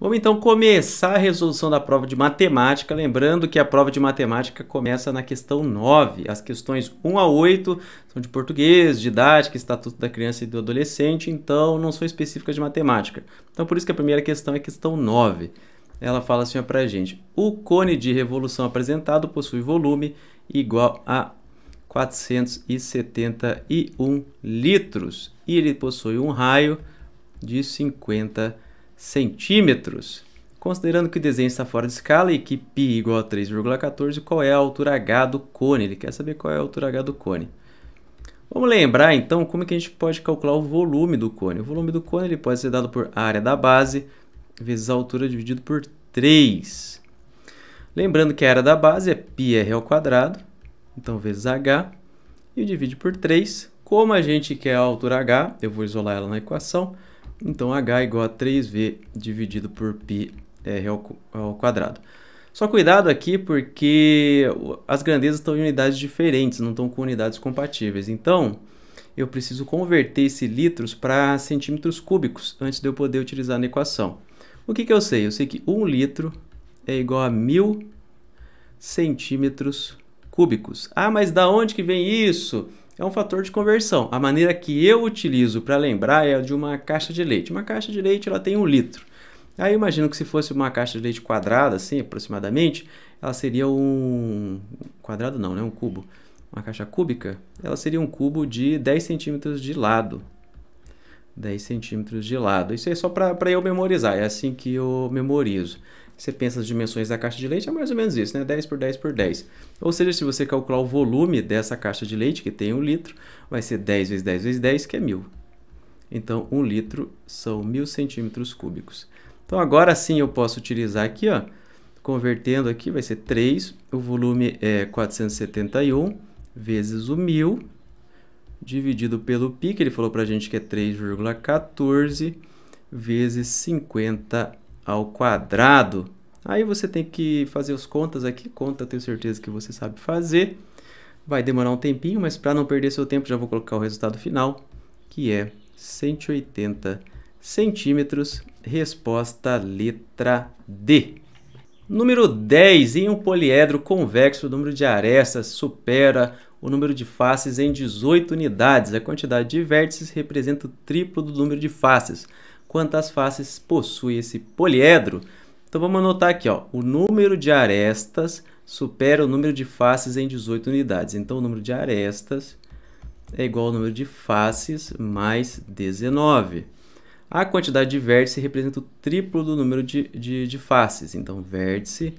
Vamos então começar a resolução da prova de matemática, lembrando que a prova de matemática começa na questão 9. As questões 1 a 8 são de português, didática, estatuto da criança e do adolescente, então não são específicas de matemática. Então por isso que a primeira questão é a questão 9. Ela fala assim para a gente: o cone de revolução apresentado possui volume igual a 471 litros e ele possui um raio de 50 centímetros. Considerando que o desenho está fora de escala e que π igual a 3,14, qual é a altura h do cone? Ele quer saber qual é a altura h do cone. Vamos lembrar então como é que a gente pode calcular o volume do cone. O volume do cone ele pode ser dado por área da base vezes a altura dividido por 3. Lembrando que a área da base é πr ao quadrado, então vezes h, e divide por 3. Como a gente quer a altura h, eu vou isolar ela na equação. Então, h é igual a 3v dividido por πr ao quadrado. Só cuidado aqui, porque as grandezas estão em unidades diferentes, não estão com unidades compatíveis. Então, eu preciso converter esse litros para centímetros cúbicos antes de eu poder utilizar na equação. O que eu sei? Eu sei que 1 litro é igual a 1000 centímetros cúbicos. Ah, mas da onde que vem isso? É um fator de conversão. A maneira que eu utilizo para lembrar é a de uma caixa de leite. Uma caixa de leite ela tem 1 litro. Aí eu imagino que se fosse uma caixa de leite quadrada, assim, aproximadamente, ela seria um... Quadrado não, né? Um cubo. Uma caixa cúbica, ela seria um cubo de 10 centímetros de lado. 10 centímetros de lado. Isso é só para eu memorizar, é assim que eu memorizo. Você pensa as dimensões da caixa de leite, é mais ou menos isso, né? 10 por 10 por 10. Ou seja, se você calcular o volume dessa caixa de leite, que tem 1 litro, vai ser 10 vezes 10 vezes 10, que é 1000. Então, 1 litro são 1000 centímetros cúbicos. Então, agora sim eu posso utilizar aqui, ó, convertendo aqui, vai ser 3. O volume é 471 vezes o 1000, dividido pelo π, que ele falou para a gente que é 3,14 vezes 50 ao quadrado. Aí você tem que fazer as contas aqui. Conta, tenho certeza que você sabe fazer. Vai demorar um tempinho, mas para não perder seu tempo, já vou colocar o resultado final, que é 180 centímetros. Resposta letra D. Número 10. Em um poliedro convexo, o número de arestas supera o número de faces em 18 unidades. A quantidade de vértices representa o triplo do número de faces. Quantas faces possui esse poliedro? Então vamos anotar aqui, ó, o número de arestas supera o número de faces em 18 unidades. Então o número de arestas é igual ao número de faces mais 19. A quantidade de vértice representa o triplo do número de faces. Então vértice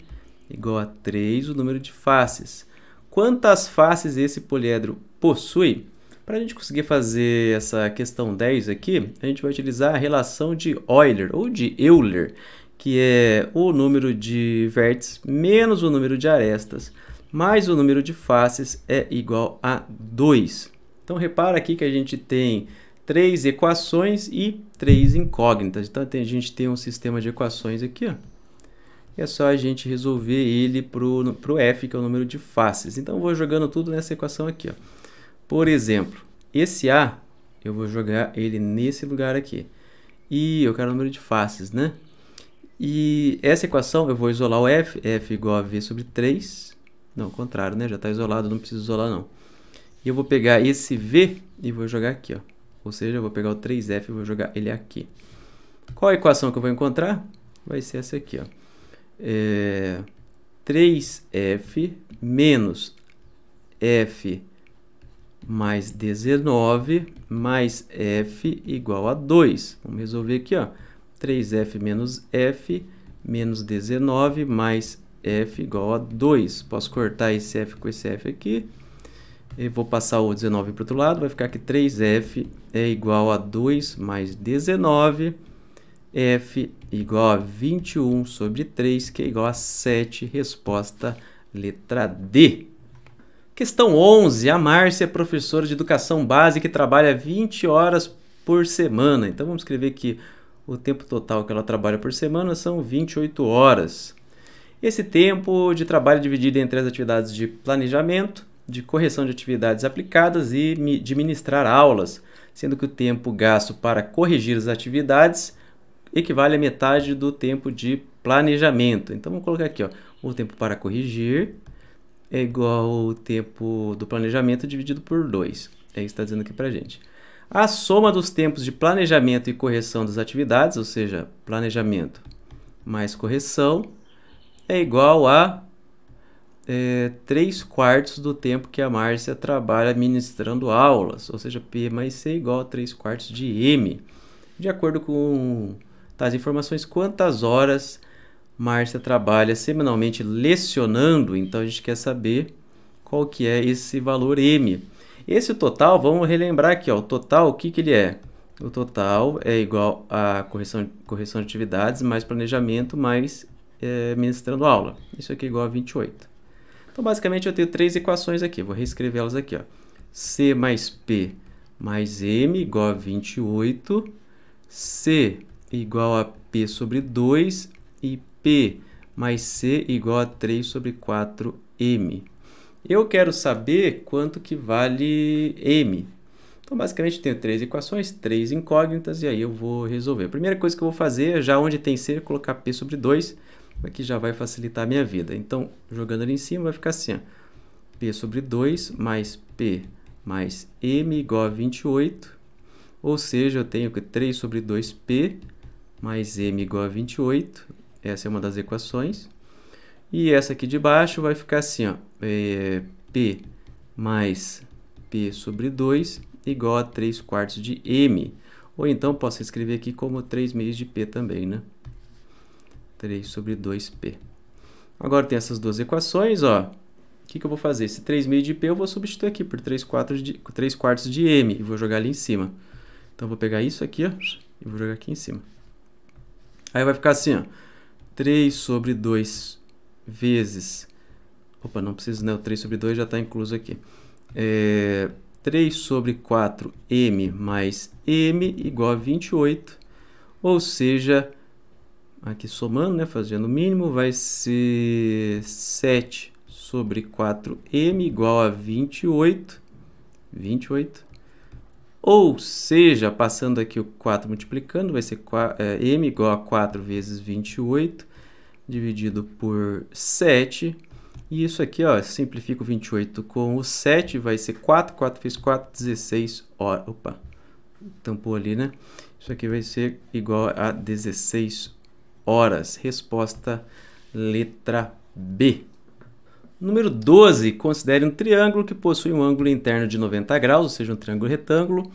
igual a 3 o número de faces. Quantas faces esse poliedro possui? Para a gente conseguir fazer essa questão 10 aqui, a gente vai utilizar a relação de Euler, ou de Euler, que é o número de vértices menos o número de arestas, mais o número de faces é igual a 2. Então, repara aqui que a gente tem 3 equações e 3 incógnitas. Então, a gente tem um sistema de equações aqui, ó. É só a gente resolver ele para o f, que é o número de faces. Então, eu vou jogando tudo nessa equação aqui, ó. Por exemplo, esse A, eu vou jogar ele nesse lugar aqui. E eu quero o número de faces, né? E essa equação, eu vou isolar o F. F igual a V sobre 3. Não, ao contrário, né? Já está isolado, não preciso isolar, não. E eu vou pegar esse V e vou jogar aqui, ó. Ou seja, eu vou pegar o 3F e vou jogar ele aqui. Qual a equação que eu vou encontrar? Vai ser essa aqui, ó. 3F menos F mais 19 mais f igual a 2. Vamos resolver aqui, ó. 3f menos f menos 19 mais f igual a 2. Posso cortar esse f com esse f aqui. Eu vou passar o 19 para o outro lado. Vai ficar que 3f é igual a 2 mais 19. F igual a 21 sobre 3, que é igual a 7. Resposta letra D. Questão 11. A Márcia é professora de educação básica e trabalha 20 horas por semana. Então, vamos escrever que o tempo total que ela trabalha por semana são 28 horas. Esse tempo de trabalho é dividido entre as atividades de planejamento, de correção de atividades aplicadas e de ministrar aulas, sendo que o tempo gasto para corrigir as atividades equivale a metade do tempo de planejamento. Então, vamos colocar aqui, ó, o tempo para corrigir é igual ao tempo do planejamento dividido por 2. É isso que está dizendo aqui para a gente. A soma dos tempos de planejamento e correção das atividades, ou seja, planejamento mais correção, é igual a 3 quartos do tempo que a Márcia trabalha ministrando aulas, ou seja, P mais C igual a 3 quartos de M. De acordo com tais informações, quantas horas Márcia trabalha semanalmente lecionando? Então, a gente quer saber qual que é esse valor M. Esse total, vamos relembrar aqui, ó, o total, o que que ele é? O total é igual a correção de atividades, mais planejamento, mais ministrando aula. Isso aqui é igual a 28. Então, basicamente, eu tenho 3 equações aqui. Vou reescrevê-las aqui, ó. C mais P mais M igual a 28. C igual a P sobre 2 e P mais C igual a 3 sobre 4M. Eu quero saber quanto que vale M. Então, basicamente, tenho 3 equações, 3 incógnitas, e aí eu vou resolver. A primeira coisa que eu vou fazer é, já onde tem C, colocar P sobre 2, aqui já vai facilitar a minha vida. Então, jogando ali em cima, vai ficar assim, ó, P sobre 2 mais P mais M igual a 28, ou seja, eu tenho 3 sobre 2P mais M igual a 28, essa é uma das equações. E essa aqui de baixo vai ficar assim, ó, P mais P sobre 2 igual a 3 quartos de M. Ou então, posso escrever aqui como 3 meios de P também, né? 3 sobre 2P. Agora, tem essas duas equações, ó. O que que eu vou fazer? Esse 3 meios de P eu vou substituir aqui por 3 quartos de M e vou jogar ali em cima. Então, eu vou pegar isso aqui, ó, e vou jogar aqui em cima. Aí vai ficar assim, ó, 3 sobre 2P vezes, opa, não precisa, né? O 3 sobre 2 já está incluso aqui. 3 sobre 4M mais M igual a 28, ou seja, aqui somando, né? Fazendo o mínimo, vai ser 7 sobre 4M igual a 28, ou seja, passando aqui o 4 multiplicando, vai ser M igual a 4 vezes 28, dividido por 7, e isso aqui, ó, simplifico 28 com o 7, vai ser 4, 4 vezes 4, 16 horas, opa, tampou ali, né? Isso aqui vai ser igual a 16 horas, resposta letra B. Número 12, considere um triângulo que possui um ângulo interno de 90 graus, ou seja, um triângulo retângulo,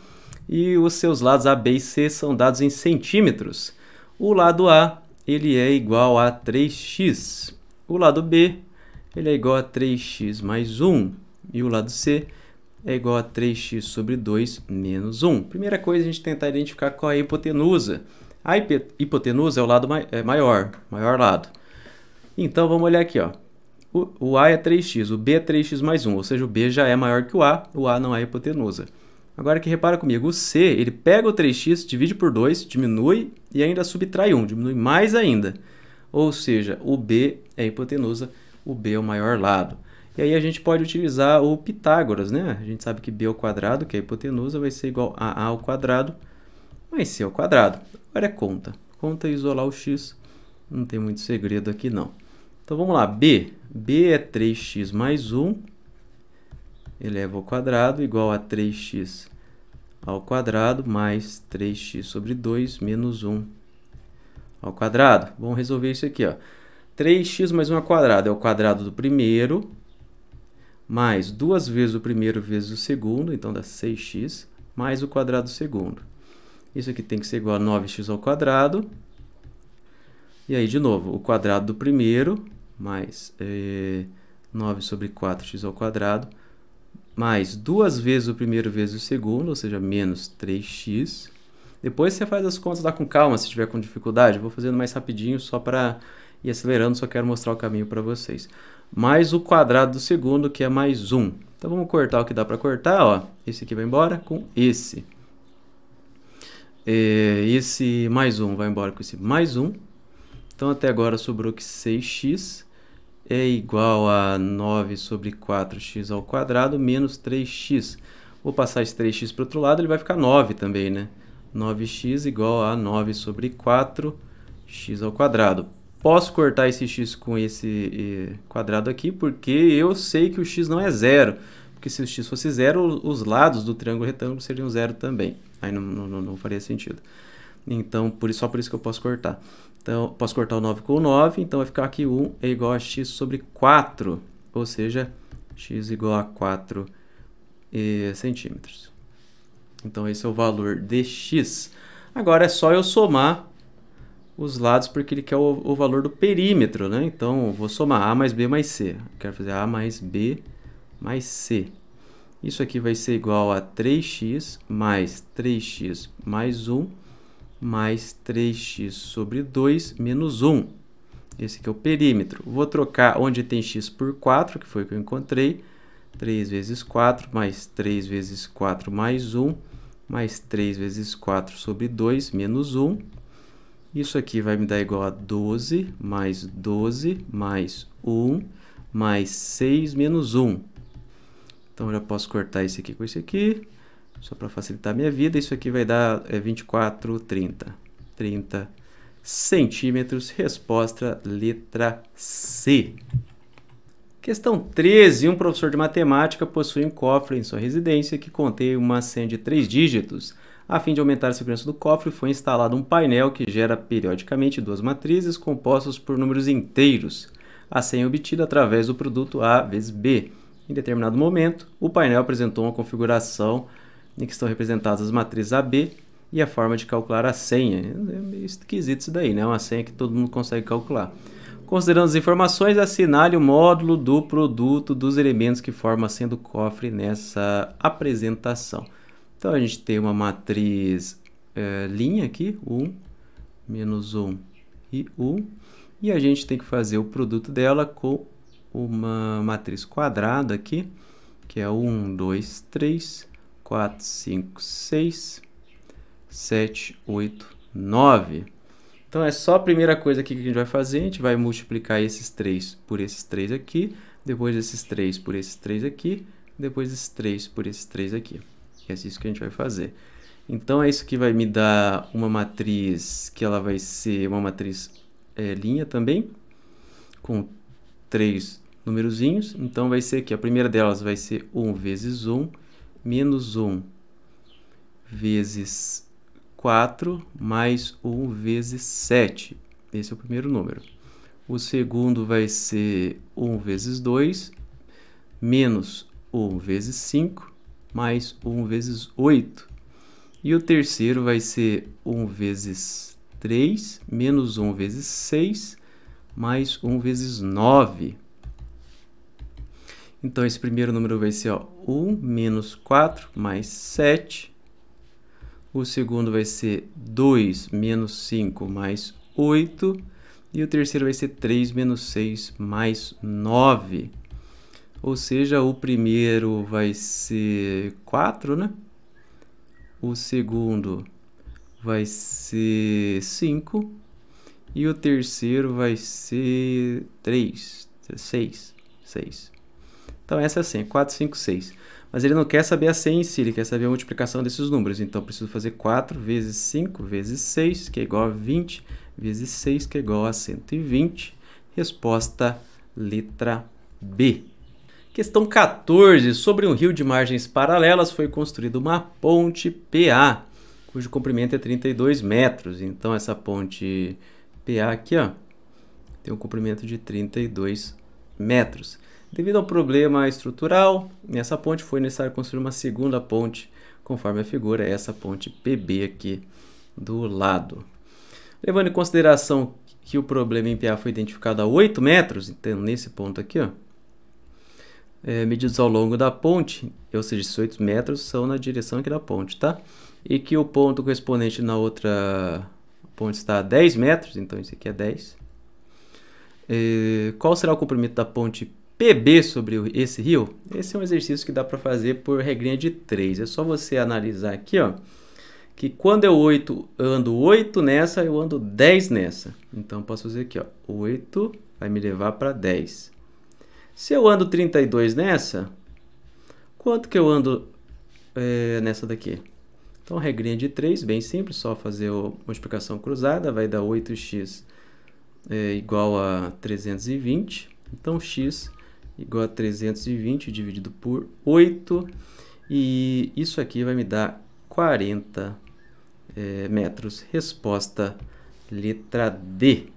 e os seus lados A, B e C são dados em centímetros. O lado A, ele é igual a 3x. O lado B, ele é igual a 3x mais 1. E o lado C é igual a 3x sobre 2 menos 1. Primeira coisa, a gente tentar identificar qual é a hipotenusa. A hipotenusa é o lado maior lado. Então, vamos olhar aqui, ó. O A é 3x, o B é 3x mais 1. Ou seja, o B já é maior que o A não é hipotenusa. Agora que repara comigo, o C, ele pega o 3x, divide por 2, diminui e ainda subtrai 1, diminui mais ainda. Ou seja, o B é a hipotenusa, o B é o maior lado. E aí a gente pode utilizar o Pitágoras, né? A gente sabe que B ao quadrado, que é a hipotenusa, vai ser igual a ao quadrado mais C ao quadrado. Agora é conta. Conta e isolar o x. Não tem muito segredo aqui, não. Então vamos lá, B. B é 3x mais 1. Eleva ao quadrado igual a 3x ao quadrado mais 3x sobre 2 menos 1 ao quadrado. Vamos resolver isso aqui, ó. 3x mais 1 ao quadrado é o quadrado do primeiro, mais 2 vezes o primeiro vezes o segundo, então dá 6x, mais o quadrado do segundo. Isso aqui tem que ser igual a 9x ao quadrado. E aí, de novo, o quadrado do primeiro, mais 9 sobre 4x ao quadrado, mais 2 vezes o primeiro vezes o segundo, ou seja, menos 3x. Depois você faz as contas lá com calma, se tiver com dificuldade. Eu vou fazendo mais rapidinho, só para ir acelerando, só quero mostrar o caminho para vocês. Mais o quadrado do segundo, que é mais 1. Então, vamos cortar o que dá para cortar, ó. Esse aqui vai embora com esse. Esse mais 1 vai embora com esse mais 1. Então, até agora sobrou que 6x. É igual a 9 sobre 4x ao quadrado menos 3x. Vou passar esse 3x para o outro lado, ele vai ficar 9 também, né? 9x igual a 9 sobre 4x ao quadrado. Posso cortar esse x com esse quadrado aqui, porque eu sei que o x não é zero. Porque se o x fosse zero, os lados do triângulo retângulo seriam zero também. Aí não faria sentido. Então, só por isso que eu posso cortar. Então, posso cortar o 9 com o 9. Então, vai ficar aqui 1 é igual a x sobre 4. Ou seja, x igual a 4 centímetros. Então, esse é o valor de x. Agora, é só eu somar os lados, porque ele quer o valor do perímetro, né? Então, eu vou somar a mais b mais c. Eu quero fazer a mais b mais c. Isso aqui vai ser igual a 3x mais 3x mais 1 mais 3x sobre 2 menos 1. Esse aqui é o perímetro. Vou trocar onde tem x por 4, que foi o que eu encontrei. 3 vezes 4 mais 3 vezes 4 mais 1 mais 3 vezes 4 sobre 2 menos 1. Isso aqui vai me dar igual a 12 mais 1 mais 6 menos 1. Então, eu já posso cortar esse aqui com esse aqui, só para facilitar a minha vida. Isso aqui vai dar 30 centímetros. Resposta letra C. Questão 13. Um professor de matemática possui um cofre em sua residência que contém uma senha de 3 dígitos. A fim de aumentar a segurança do cofre, foi instalado um painel que gera periodicamente 2 matrizes compostas por números inteiros. A senha é obtida através do produto A vezes B. Em determinado momento, o painel apresentou uma configuração em que estão representadas as matrizes AB e a forma de calcular a senha. É meio esquisito isso daí, né? Uma senha que todo mundo consegue calcular. Considerando as informações, assinale o módulo do produto dos elementos que formam a senha do cofre nessa apresentação. Então, a gente tem uma matriz linha aqui, 1, menos 1 e 1. E a gente tem que fazer o produto dela com uma matriz quadrada aqui, que é 1, 2, 3, 4, 5, 6, 7, 8, 9. Então, é só a primeira coisa aqui que a gente vai fazer. A gente vai multiplicar esses 3 por esses 3 aqui, depois esses 3 por esses 3 aqui, depois esses 3 por esses 3 aqui. É isso que a gente vai fazer. Então, é isso que vai me dar uma matriz que ela vai ser uma matriz linha também, com 3 numerozinhos. Então, vai ser aqui, a primeira delas vai ser 1 vezes 1, menos 1 vezes 4, mais 1 vezes 7. Esse é o primeiro número. O segundo vai ser 1 vezes 2, menos 1 vezes 5, mais 1 vezes 8. E o terceiro vai ser 1 vezes 3, menos 1 vezes 6, mais 1 vezes 9. Então, esse primeiro número vai ser 1 menos 4, mais 7. O segundo vai ser 2 menos 5, mais 8. E o terceiro vai ser 3 menos 6, mais 9. Ou seja, o primeiro vai ser 4, né? O segundo vai ser 5. E o terceiro vai ser 6. Então, essa é a senha, 4, 5, 6. Mas ele não quer saber a senha em si, ele quer saber a multiplicação desses números. Então, eu preciso fazer 4 vezes 5 vezes 6, que é igual a 20, vezes 6, que é igual a 120. Resposta letra B. Questão 14. Sobre um rio de margens paralelas foi construída uma ponte PA, cujo comprimento é 32 metros. Então, essa ponte PA aqui, ó, tem um comprimento de 32 metros. Devido ao problema estrutural, nessa ponte foi necessário construir uma segunda ponte, conforme a figura, é essa ponte PB aqui do lado. Levando em consideração que o problema em PA foi identificado a 8 metros, então nesse ponto aqui, ó, medidos ao longo da ponte, ou seja, esses 8 metros são na direção aqui da ponte, tá? E que o ponto correspondente na outra ponte está a 10 metros, então esse aqui é 10. Qual será o comprimento da ponte PB sobre esse rio? Esse é um exercício que dá para fazer por regrinha de 3. É só você analisar aqui, ó, que quando eu ando 8 nessa, eu ando 10 nessa. Então, posso fazer aqui, ó, 8 vai me levar para 10. Se eu ando 32 nessa, quanto que eu ando nessa daqui? Então, regrinha de 3, bem simples, só fazer a multiplicação cruzada, vai dar 8x igual a 320. Então, x igual a 320 dividido por 8, e isso aqui vai me dar 40 metros. Resposta letra D.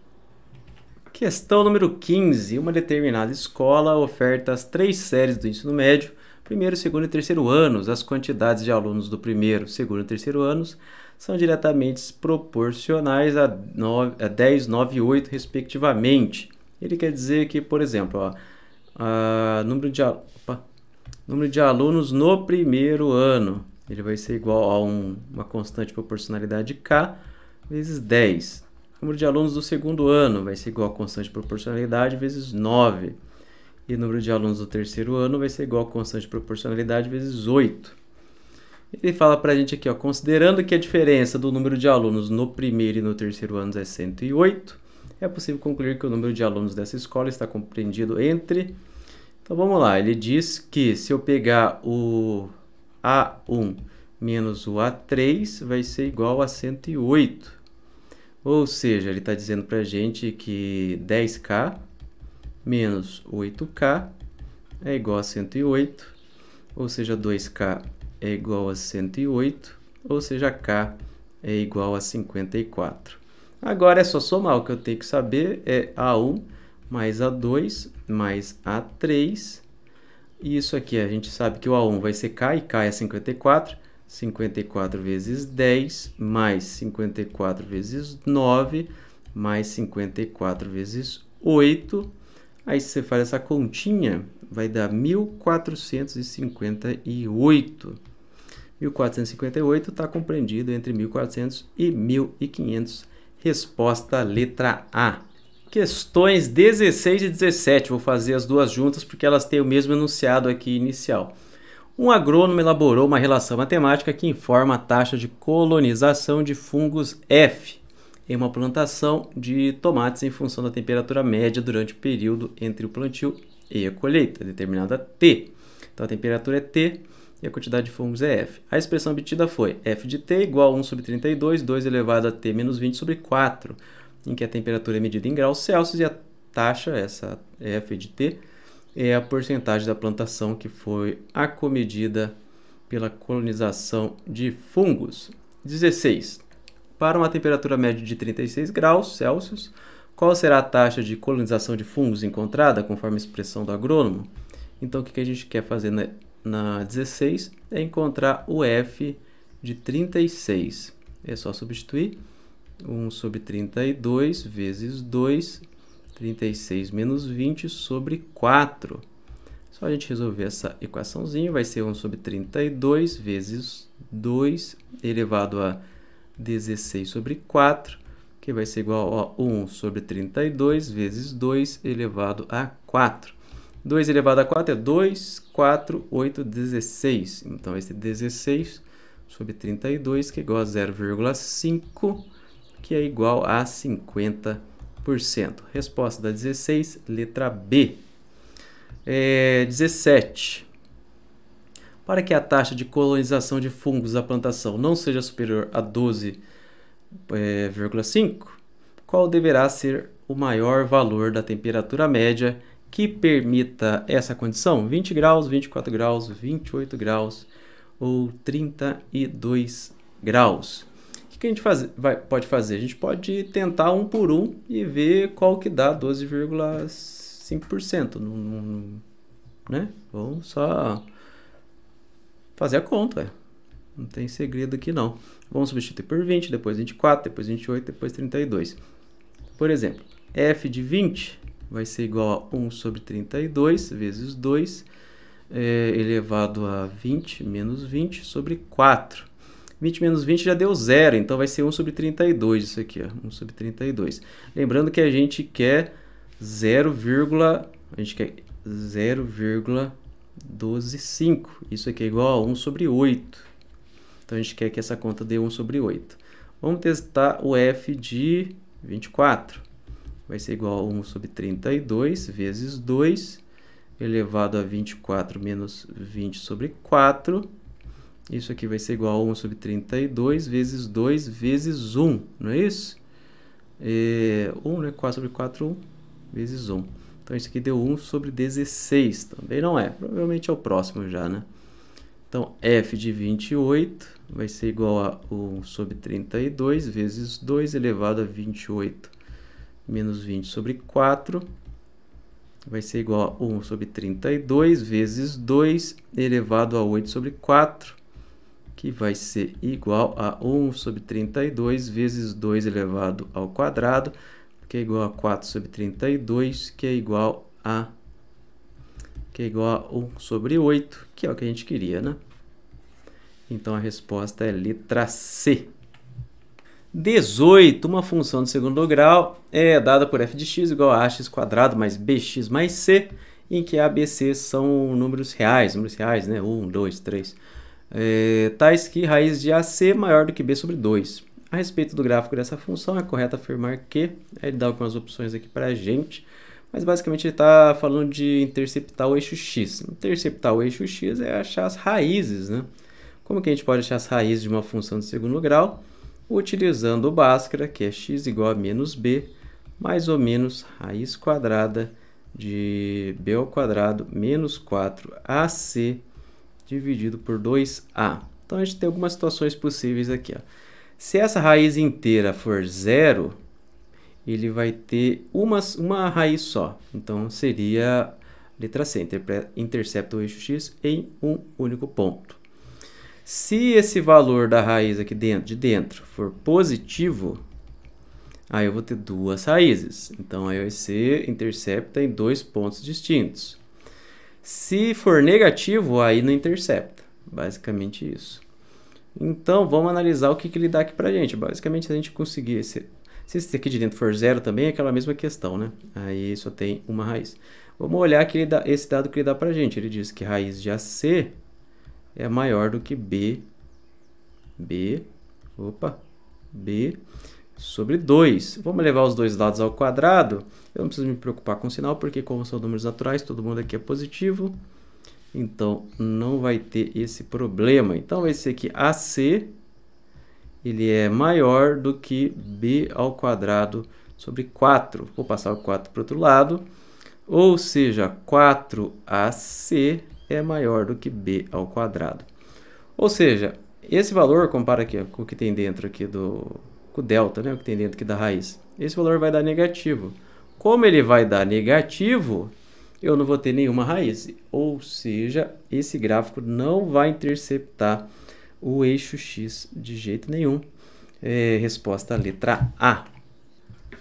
Questão número 15. Uma determinada escola oferta as 3 séries do ensino médio, primeiro, segundo e terceiro anos. As quantidades de alunos do primeiro, segundo e terceiro anos são diretamente proporcionais a 10, 9 e 8, respectivamente. Ele quer dizer que, por exemplo, ó, número de alunos no primeiro ano, ele vai ser igual a uma constante proporcionalidade K vezes 10. O número de alunos do segundo ano vai ser igual a constante proporcionalidade vezes 9. E o número de alunos do terceiro ano vai ser igual a constante proporcionalidade vezes 8. Ele fala para a gente aqui, ó, considerando que a diferença do número de alunos no primeiro e no terceiro anos é 108, é possível concluir que o número de alunos dessa escola está compreendido entre... Então vamos lá, ele diz que se eu pegar o A1 menos o A3 vai ser igual a 108. Ou seja, ele está dizendo para a gente que 10K menos 8K é igual a 108. Ou seja, 2K é igual a 108. Ou seja, K é igual a 54. Agora é só somar. O que eu tenho que saber é A1 mais A2 mais A3. E isso aqui, a gente sabe que o A1 vai ser K, e K é 54. 54 vezes 10, mais 54 vezes 9, mais 54 vezes 8. Aí, se você faz essa continha, vai dar 1.458. 1.458 está compreendido entre 1.400 e 1.500. Resposta letra A. Questões 16 e 17, vou fazer as duas juntas porque elas têm o mesmo enunciado aqui inicial. Um agrônomo elaborou uma relação matemática que informa a taxa de colonização de fungos F em uma plantação de tomates em função da temperatura média durante o período entre o plantio e a colheita, determinada T. Então a temperatura é T e a quantidade de fungos é F. A expressão obtida foi F de T igual a 1 sobre 32, 2 elevado a T menos 20 sobre 4. Em que a temperatura é medida em graus Celsius e a taxa, essa F de T, é a porcentagem da plantação que foi acomedida pela colonização de fungos. 16. Para uma temperatura média de 36 graus Celsius, qual será a taxa de colonização de fungos encontrada, conforme a expressão do agrônomo? Então, o que a gente quer fazer na 16 é encontrar o F de 36. É só substituir. 1 sobre 32 vezes 2, 36 menos 20 sobre 4. Só a gente resolver essa equaçãozinha, vai ser 1 sobre 32 vezes 2 elevado a 16 sobre 4, que vai ser igual a 1 sobre 32 vezes 2 elevado a 4. 2 elevado a 4 é 2, 4, 8, 16. Então, vai ser 16 sobre 32, que é igual a 0,5, que é igual a 50%. Resposta da 16, letra B. 17. Para que a taxa de colonização de fungos da plantação não seja superior a 12,5, qual deverá ser o maior valor da temperatura média que permita essa condição? 20 graus, 24 graus, 28 graus ou 32 graus. O que a gente pode fazer? A gente pode tentar um por um e ver qual que dá 12,5%. Né? Vamos só fazer a conta. Não tem segredo aqui, não. Vamos substituir por 20, depois 24, depois 28, depois 32. Por exemplo, F de 20 vai ser igual a 1 sobre 32 vezes 2 elevado a 20 menos 20 sobre 4. 20 menos 20 já deu 0, então vai ser 1 sobre 32 isso aqui, ó, 1 sobre 32. Lembrando que a gente quer 0,125. Isso aqui é igual a 1 sobre 8. Então a gente quer que essa conta dê 1 sobre 8. Vamos testar o F de 24. Vai ser igual a 1 sobre 32 vezes 2 elevado a 24 menos 20 sobre 4. Isso aqui vai ser igual a 1 sobre 32 vezes 2 vezes 1, não é isso? 1, né? 4 sobre 4, 1 vezes 1. Então, isso aqui deu 1 sobre 16. Também não é. Provavelmente é o próximo já, né? Então, f de 28 vai ser igual a 1 sobre 32 vezes 2 elevado a 28 menos 20 sobre 4. Vai ser igual a 1 sobre 32 vezes 2 elevado a 8 sobre 4. Que vai ser igual a 1 sobre 32 vezes 2 elevado ao quadrado, que é igual a 4 sobre 32, que é igual a 1 sobre 8, que é o que a gente queria, né? Então, a resposta é letra C. 18. Uma função de segundo grau é dada por f de x igual a ax² mais bx mais c, em que a, b, c são números reais, né? 1, 2, 3... tais que raiz de AC maior do que B sobre 2. A respeito do gráfico dessa função, é correto afirmar que... Ele dá algumas opções aqui para a gente, mas basicamente ele está falando de interceptar o eixo X. Interceptar o eixo X é achar as raízes, né? Como que a gente pode achar as raízes de uma função de segundo grau? Utilizando o Bhaskara, que é x igual a menos b, mais ou menos raiz quadrada de b ao quadrado menos 4ac, dividido por 2a. Então, a gente tem algumas situações possíveis aqui. Ó. Se essa raiz inteira for zero, ele vai ter uma raiz só. Então, seria letra C, intercepta o eixo x em um único ponto. Se esse valor da raiz aqui de dentro for positivo, aí eu vou ter duas raízes. Então, aí vai ser intercepta em dois pontos distintos. Se for negativo, aí não intercepta. Basicamente isso. Então, vamos analisar o que ele dá aqui pra gente. Basicamente, se a gente conseguir... Se esse aqui de dentro for zero também, é aquela mesma questão, né? Aí só tem uma raiz. Vamos olhar que esse dado que ele dá pra gente. Ele diz que raiz de AC é maior do que B sobre 2. Vamos levar os dois lados ao quadrado. Eu não preciso me preocupar com o sinal, porque como são números naturais, todo mundo aqui é positivo. Então, não vai ter esse problema. Então, vai ser que AC ele é maior do que B ao quadrado sobre 4. Vou passar o 4 para o outro lado. Ou seja, 4AC é maior do que B ao quadrado. Ou seja, esse valor, compara aqui com o que tem dentro aqui do... o delta, né? O que tem dentro aqui da raiz. Esse valor vai dar negativo. Como ele vai dar negativo, eu não vou ter nenhuma raiz. Ou seja, esse gráfico não vai interceptar o eixo x de jeito nenhum. Resposta letra A.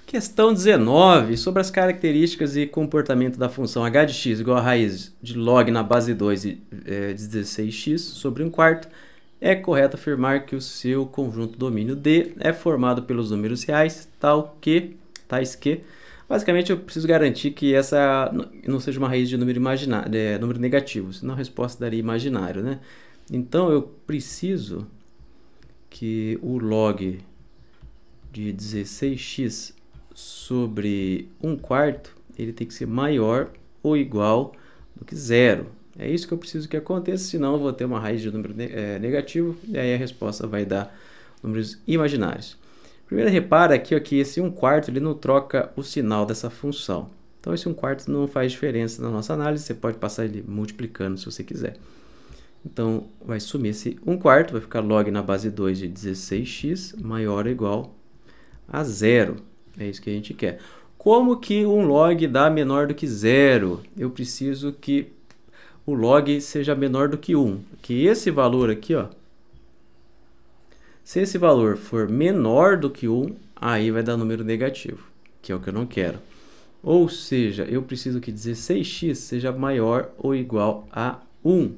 Questão 19. Sobre as características e comportamento da função h de x igual a raiz de log na base 2 de 16x sobre 1/4, é correto afirmar que o seu conjunto domínio D é formado pelos números reais, tais que... Basicamente, eu preciso garantir que essa não seja uma raiz de número imaginário, número negativo, senão a resposta daria imaginário, né? Então, eu preciso que o log de 16x sobre 1/4, ele tem que ser maior ou igual do que zero. É isso que eu preciso que aconteça, senão eu vou ter uma raiz de número negativo, e aí a resposta vai dar números imaginários. Primeiro, repara aqui ó, que esse 1/4 ele não troca o sinal dessa função. Então, esse 1/4 não faz diferença na nossa análise, você pode passar ele multiplicando se você quiser. Então, vai sumir esse 1/4, vai ficar log na base 2 de 16x maior ou igual a zero. É isso que a gente quer. Como que um log dá menor do que zero? Eu preciso que o log seja menor do que 1. Que esse valor aqui, ó, se esse valor for menor do que 1, aí vai dar número negativo, que é o que eu não quero. Ou seja, eu preciso que 16x seja maior ou igual a 1.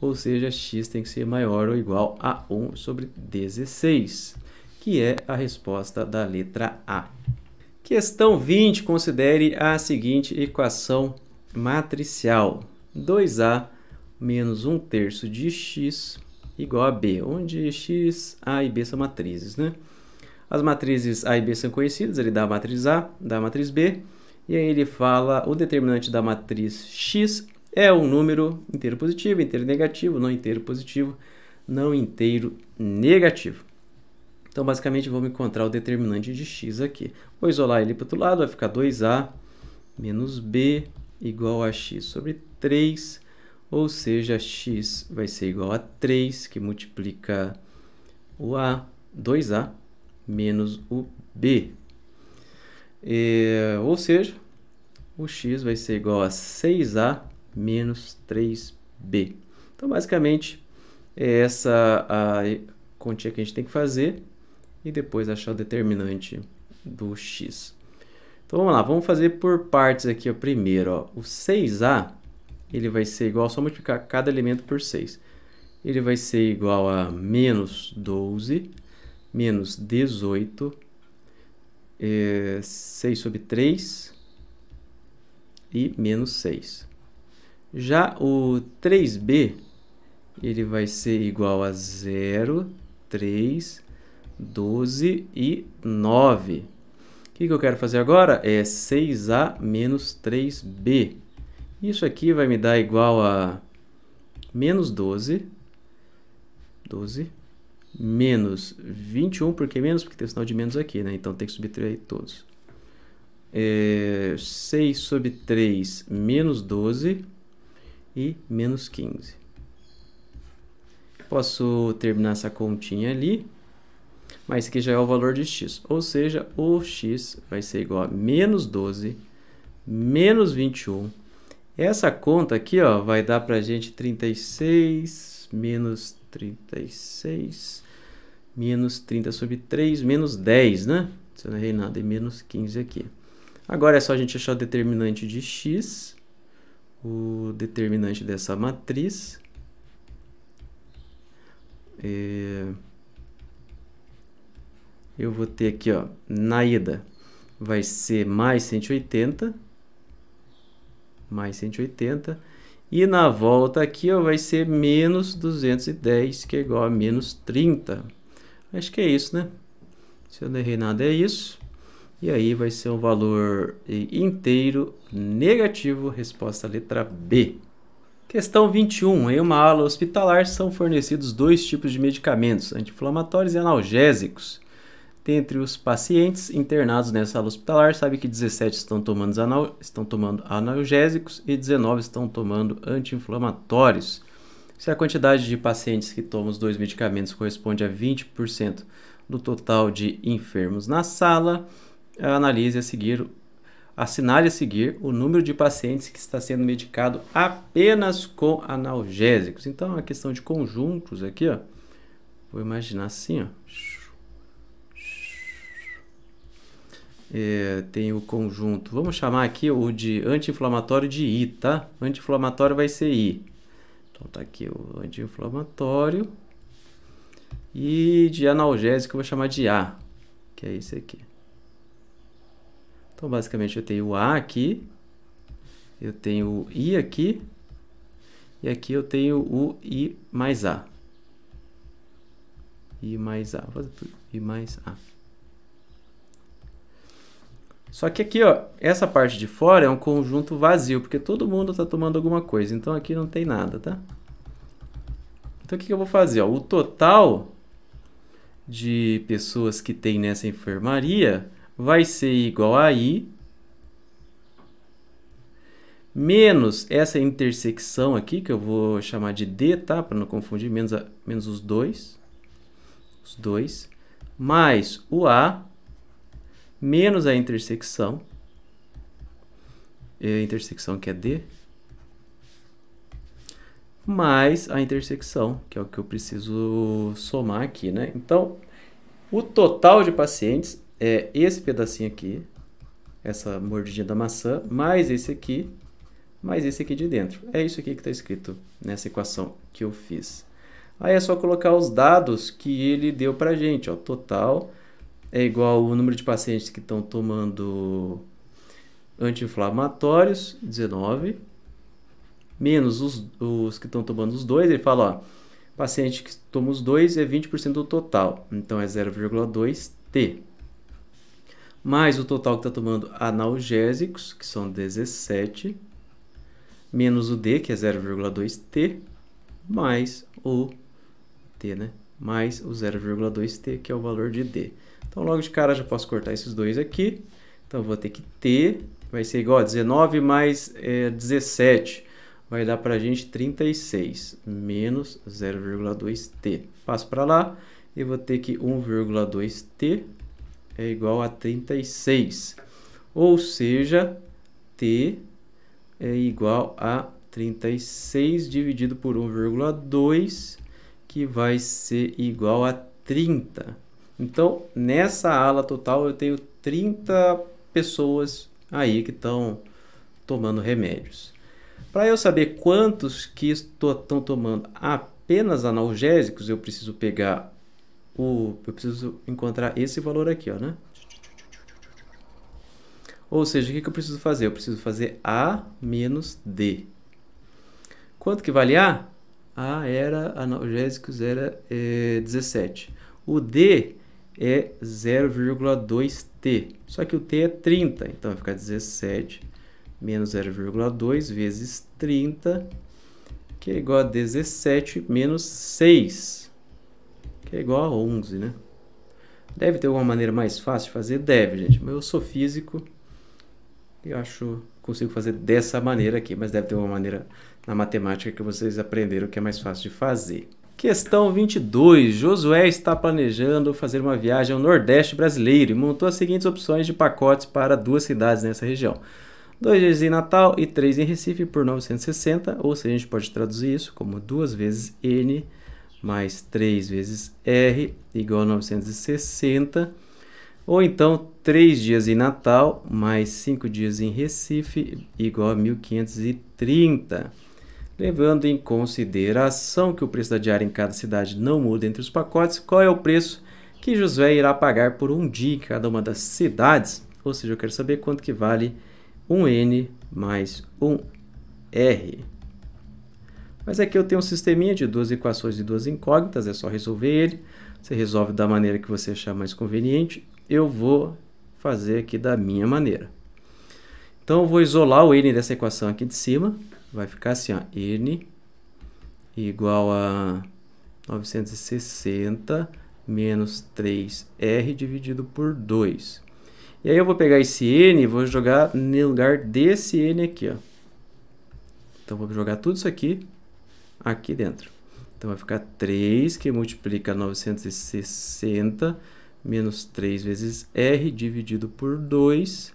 Ou seja, x tem que ser maior ou igual a 1 sobre 16, que é a resposta da letra A. Questão 20. Considere a seguinte equação matricial. 2a menos 1/3 de x igual a b, onde x, a e b são matrizes, né? As matrizes a e b são conhecidas, ele dá a matriz a, dá a matriz b, e aí ele fala o determinante da matriz x é um número inteiro positivo, inteiro negativo, não inteiro positivo, não inteiro negativo. Então, basicamente, vamos encontrar o determinante de x aqui. Vou isolar ele para o outro lado, vai ficar 2a menos b igual a x sobre 3, ou seja, x vai ser igual a 3, que multiplica o a, 2a, menos o b. Ou seja, o x vai ser igual a 6a menos 3b. Então, basicamente, é essa a continha que a gente tem que fazer e depois achar o determinante do x. Então, vamos lá, vamos fazer por partes aqui. Ó, primeiro, ó, o 6a ele vai ser igual, só multiplicar cada elemento por 6. Ele vai ser igual a menos 12, menos 18, 6 sobre 3 e menos 6. Já o 3b, ele vai ser igual a 0, 3, 12 e 9. O que eu quero fazer agora é 6a menos 3b. Isso aqui vai me dar igual a menos 12, menos 21, porque menos, porque tem o sinal de menos aqui, né? Então tem que subtrair todos. 6 sobre 3, menos 12 e menos 15. Posso terminar essa continha ali, mas que já é o valor de x. Ou seja, o x vai ser igual a menos 12, menos 21. Essa conta aqui, ó, vai dar pra gente 36, menos 36, menos 30 sobre 3, menos 10, né? Se eu não errei nada, é menos 15 aqui. Agora é só a gente achar o determinante de x, o determinante dessa matriz. Eu vou ter aqui, ó, na ida vai ser mais 180, e na volta aqui, ó, vai ser menos 210, que é igual a menos 30. Acho que é isso, né? Se eu não errei nada, é isso. E aí vai ser um valor inteiro negativo, resposta letra B. Questão 21. Em uma aula hospitalar são fornecidos dois tipos de medicamentos, anti-inflamatórios e analgésicos. Dentre os pacientes internados nessa aula hospitalar, sabe que 17 estão tomando analgésicos e 19 estão tomando anti-inflamatórios. Se a quantidade de pacientes que tomam os dois medicamentos corresponde a 20% do total de enfermos na sala, analise a seguir, assinale a seguir o número de pacientes que está sendo medicado apenas com analgésicos. Então, é uma questão de conjuntos aqui, ó. Vou imaginar assim, ó. Tem o conjunto, vamos chamar aqui o de anti-inflamatório de I, tá? Anti-inflamatório vai ser I. Então tá aqui o anti-inflamatório. E de analgésico eu vou chamar de A, que é esse aqui. Então basicamente eu tenho o A aqui, eu tenho o I aqui, e aqui eu tenho o I mais A. I mais A, vou fazer tudo. I mais A. Só que aqui, ó, essa parte de fora é um conjunto vazio, porque todo mundo está tomando alguma coisa. Então, aqui não tem nada, tá? Então, o que eu vou fazer? Ó, o total de pessoas que tem nessa enfermaria vai ser igual a I menos essa intersecção aqui, que eu vou chamar de D, tá? Para não confundir, menos os dois, mais o A, menos a intersecção, que é D, mais a intersecção, que é o que eu preciso somar aqui, né? Então, o total de pacientes é esse pedacinho aqui, essa mordidinha da maçã, mais esse aqui de dentro. É isso aqui que está escrito nessa equação que eu fiz. Aí é só colocar os dados que ele deu para a gente, ó, total é igual ao número de pacientes que estão tomando anti-inflamatórios, 19, menos os que estão tomando os dois. Ele fala, ó, paciente que toma os dois é 20% do total, então é 0,2t. Mais o total que está tomando analgésicos, que são 17, menos o D, que é 0,2t, mais o t, né? Mais o 0,2t, que é o valor de d. Então, logo de cara, já posso cortar esses dois aqui. Então, eu vou ter que t vai ser igual a 19 mais 17. Vai dar para a gente 36 menos 0,2t. Passo para lá e vou ter que 1,2t é igual a 36. Ou seja, t é igual a 36 dividido por 1,2, que vai ser igual a 30. Então, nessa ala total, eu tenho 30 pessoas aí que estão tomando remédios. Para eu saber quantos que estão tomando apenas analgésicos, eu preciso pegar encontrar esse valor aqui, ó, né? Ou seja, o que eu preciso fazer? Eu preciso fazer A menos D. Quanto que vale A? A era analgésicos, era 17. O D é 0,2T. Só que o T é 30, então vai ficar 17 menos 0,2 vezes 30, que é igual a 17 menos 6, que é igual a 11, né? Deve ter alguma maneira mais fácil de fazer? Deve, gente. Mas eu sou físico e acho que consigo fazer dessa maneira aqui. Mas deve ter uma maneira na matemática que vocês aprenderam que é mais fácil de fazer. Questão 22. Josué está planejando fazer uma viagem ao Nordeste brasileiro e montou as seguintes opções de pacotes para duas cidades nessa região. 2 dias em Natal e 3 em Recife por 960. Ou seja, a gente pode traduzir isso como 2 vezes N mais 3 vezes R igual a 960. Ou então, 3 dias em Natal mais 5 dias em Recife igual a 1530. Levando em consideração que o preço da diária em cada cidade não muda entre os pacotes, qual é o preço que Josué irá pagar por um dia em cada uma das cidades? Ou seja, eu quero saber quanto que vale 1N mais 1R. Mas aqui eu tenho um sisteminha de 2 equações e 2 incógnitas, é só resolver ele. Você resolve da maneira que você achar mais conveniente. Eu vou fazer aqui da minha maneira. Então, eu vou isolar o N dessa equação aqui de cima. Vai ficar assim, ó, N igual a 960 menos 3R dividido por 2. E aí eu vou pegar esse N e vou jogar no lugar desse N aqui, ó. Então, vou jogar tudo isso aqui dentro. Então, vai ficar 3 que multiplica 960 menos 3 vezes R dividido por 2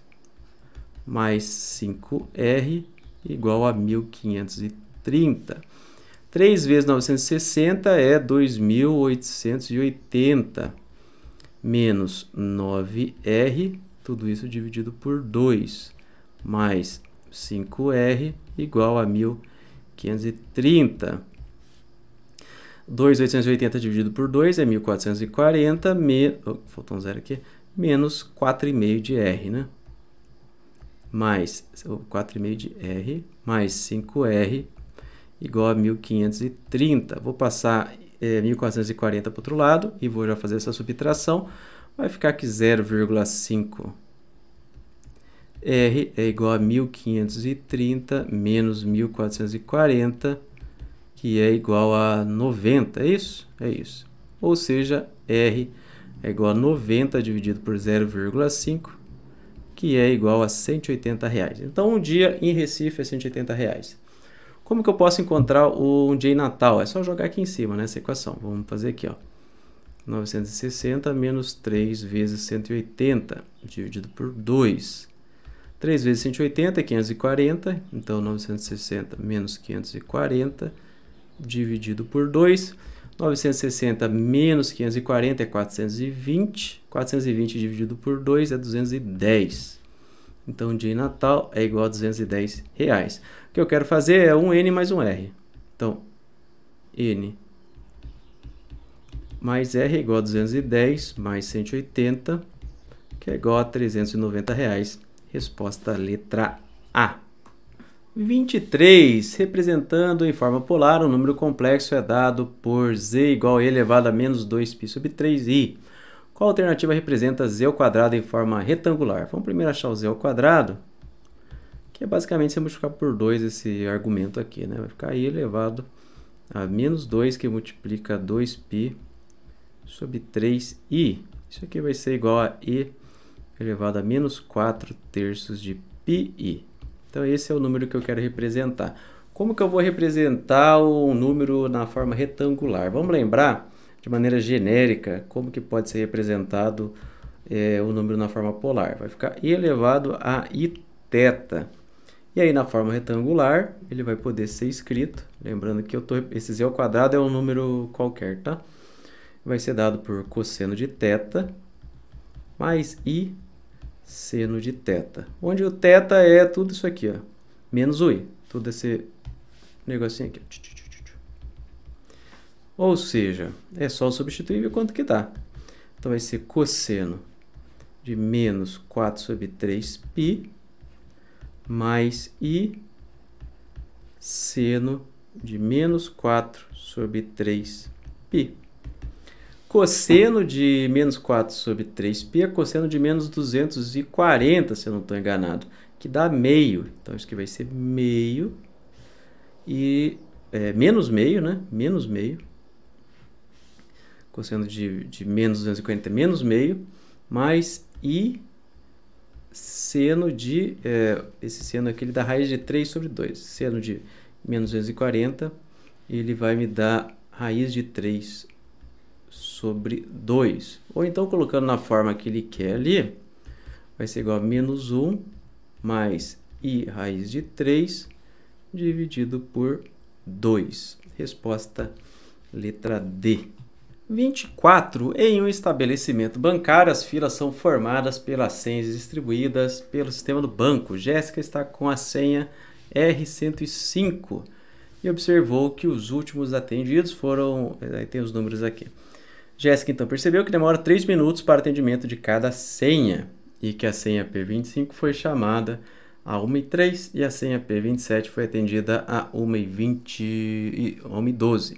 mais 5R igual a 1530. 3 vezes 960 é 2880 menos 9R, tudo isso dividido por 2, mais 5R igual a 1530. 2.880 dividido por 2 é 1.440, faltou um zero aqui, menos 4,5 de R, né? Mais 4,5 de R, mais 5R, igual a 1.530. Vou passar 1.440 para o outro lado e vou já fazer essa subtração. Vai ficar que 0,5 R é igual a 1.530 menos 1.440, que é igual a 90, é isso? É isso. Ou seja, R é igual a 90 dividido por 0,5, que é igual a R$180. Então, um dia em Recife é R$180. Como que eu posso encontrar um dia em Natal? É só jogar aqui em cima, nessa equação. Vamos fazer aqui, ó. 960 menos 3 vezes 180, dividido por 2. 3 vezes 180 é 540, então 960 menos 540, dividido por 2, 960 menos 540 é 420, 420 dividido por 2 é 210. Então, o dia em Natal é igual a R$210. O que eu quero fazer é 1N mais 1R. Então, N mais R é igual a 210 mais 180, que é igual a R$390. Resposta letra A. 23. Representando em forma polar, um número complexo é dado por z igual a e elevado a menos 2π sobre 3i. Qual alternativa representa z ao quadrado em forma retangular? Vamos primeiro achar o z ao quadrado, que é basicamente você multiplicar por 2 esse argumento aqui, né? Vai ficar e elevado a menos 2 que multiplica 2π sobre 3i. Isso aqui vai ser igual a e elevado a menos 4 terços de πi. Então esse é o número que eu quero representar. Como que eu vou representar um número na forma retangular? Vamos lembrar de maneira genérica como que pode ser representado o número na forma polar. Vai ficar e elevado a i θ. E aí na forma retangular ele vai poder ser escrito, lembrando que esse z ao quadrado é um número qualquer, tá? Vai ser dado por cosseno de θ mais i seno de θ, onde o θ é tudo isso aqui, ó, menos o i, todo esse negocinho aqui. Ou seja, é só substituir e ver quanto que dá. Então vai ser cosseno de menos 4 sobre 3π mais i seno de menos 4 sobre 3π. Cosseno de menos 4 sobre 3π é cosseno de menos 240, se eu não estou enganado, que dá meio. Então isso aqui vai ser meio e menos meio, né? Menos meio. Cosseno de menos 240 é menos meio, mais i seno de, esse seno aqui ele dá raiz de 3 sobre 2. Seno de menos 240, ele vai me dar raiz de 3 sobre 2. Ou então, colocando na forma que ele quer ali, vai ser igual a menos 1 mais i raiz de 3 dividido por 2. Resposta letra D. 24. Em um estabelecimento bancário, as filas são formadas pelas senhas distribuídas pelo sistema do banco. Jéssica está com a senha R105 e observou que os últimos atendidos foram... Aí tem os números aqui. Jéssica então percebeu que demora 3 minutos para o atendimento de cada senha e que a senha P25 foi chamada a 1h03 e a senha P27 foi atendida a 1h12.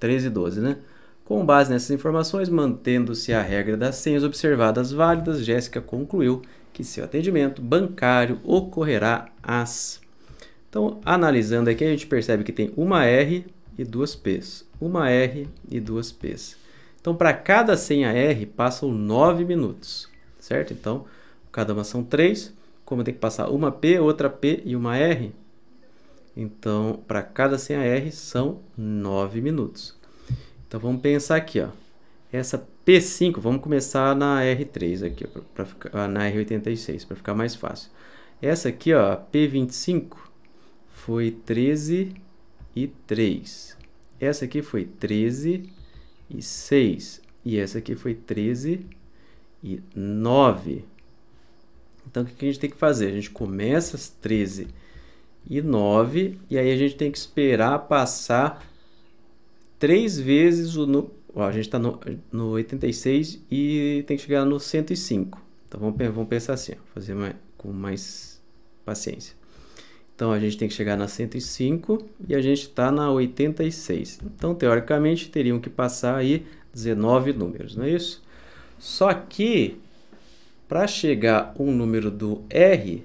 13 e 12, né? Com base nessas informações, mantendo-se a regra das senhas observadas válidas, Jéssica concluiu que seu atendimento bancário ocorrerá às... Então, analisando aqui, a gente percebe que tem uma R e duas Ps. Uma R e duas Ps. Então, para cada senha R, passam 9 minutos, certo? Então, cada uma são 3. Como tem que passar uma P, outra P e uma R, então, para cada senha R, são 9 minutos. Então, vamos pensar aqui, ó. Essa P5, vamos começar na R3 aqui, pra ficar, na R86, para ficar mais fácil. Essa aqui, ó, P25, foi 13 e 3. Essa aqui foi 13 e 6. E essa aqui foi 13 e 9. Então, o que a gente tem que fazer? A gente começa as 13 e 9, e aí a gente tem que esperar passar... 3 vezes o número... A gente está no 86 e tem que chegar no 105. Então, vamos pensar assim, ó, fazer com mais paciência. Então, a gente tem que chegar na 105 e a gente está na 86. Então, teoricamente, teriam que passar aí 19 números, não é isso? Só que, para chegar um número do R,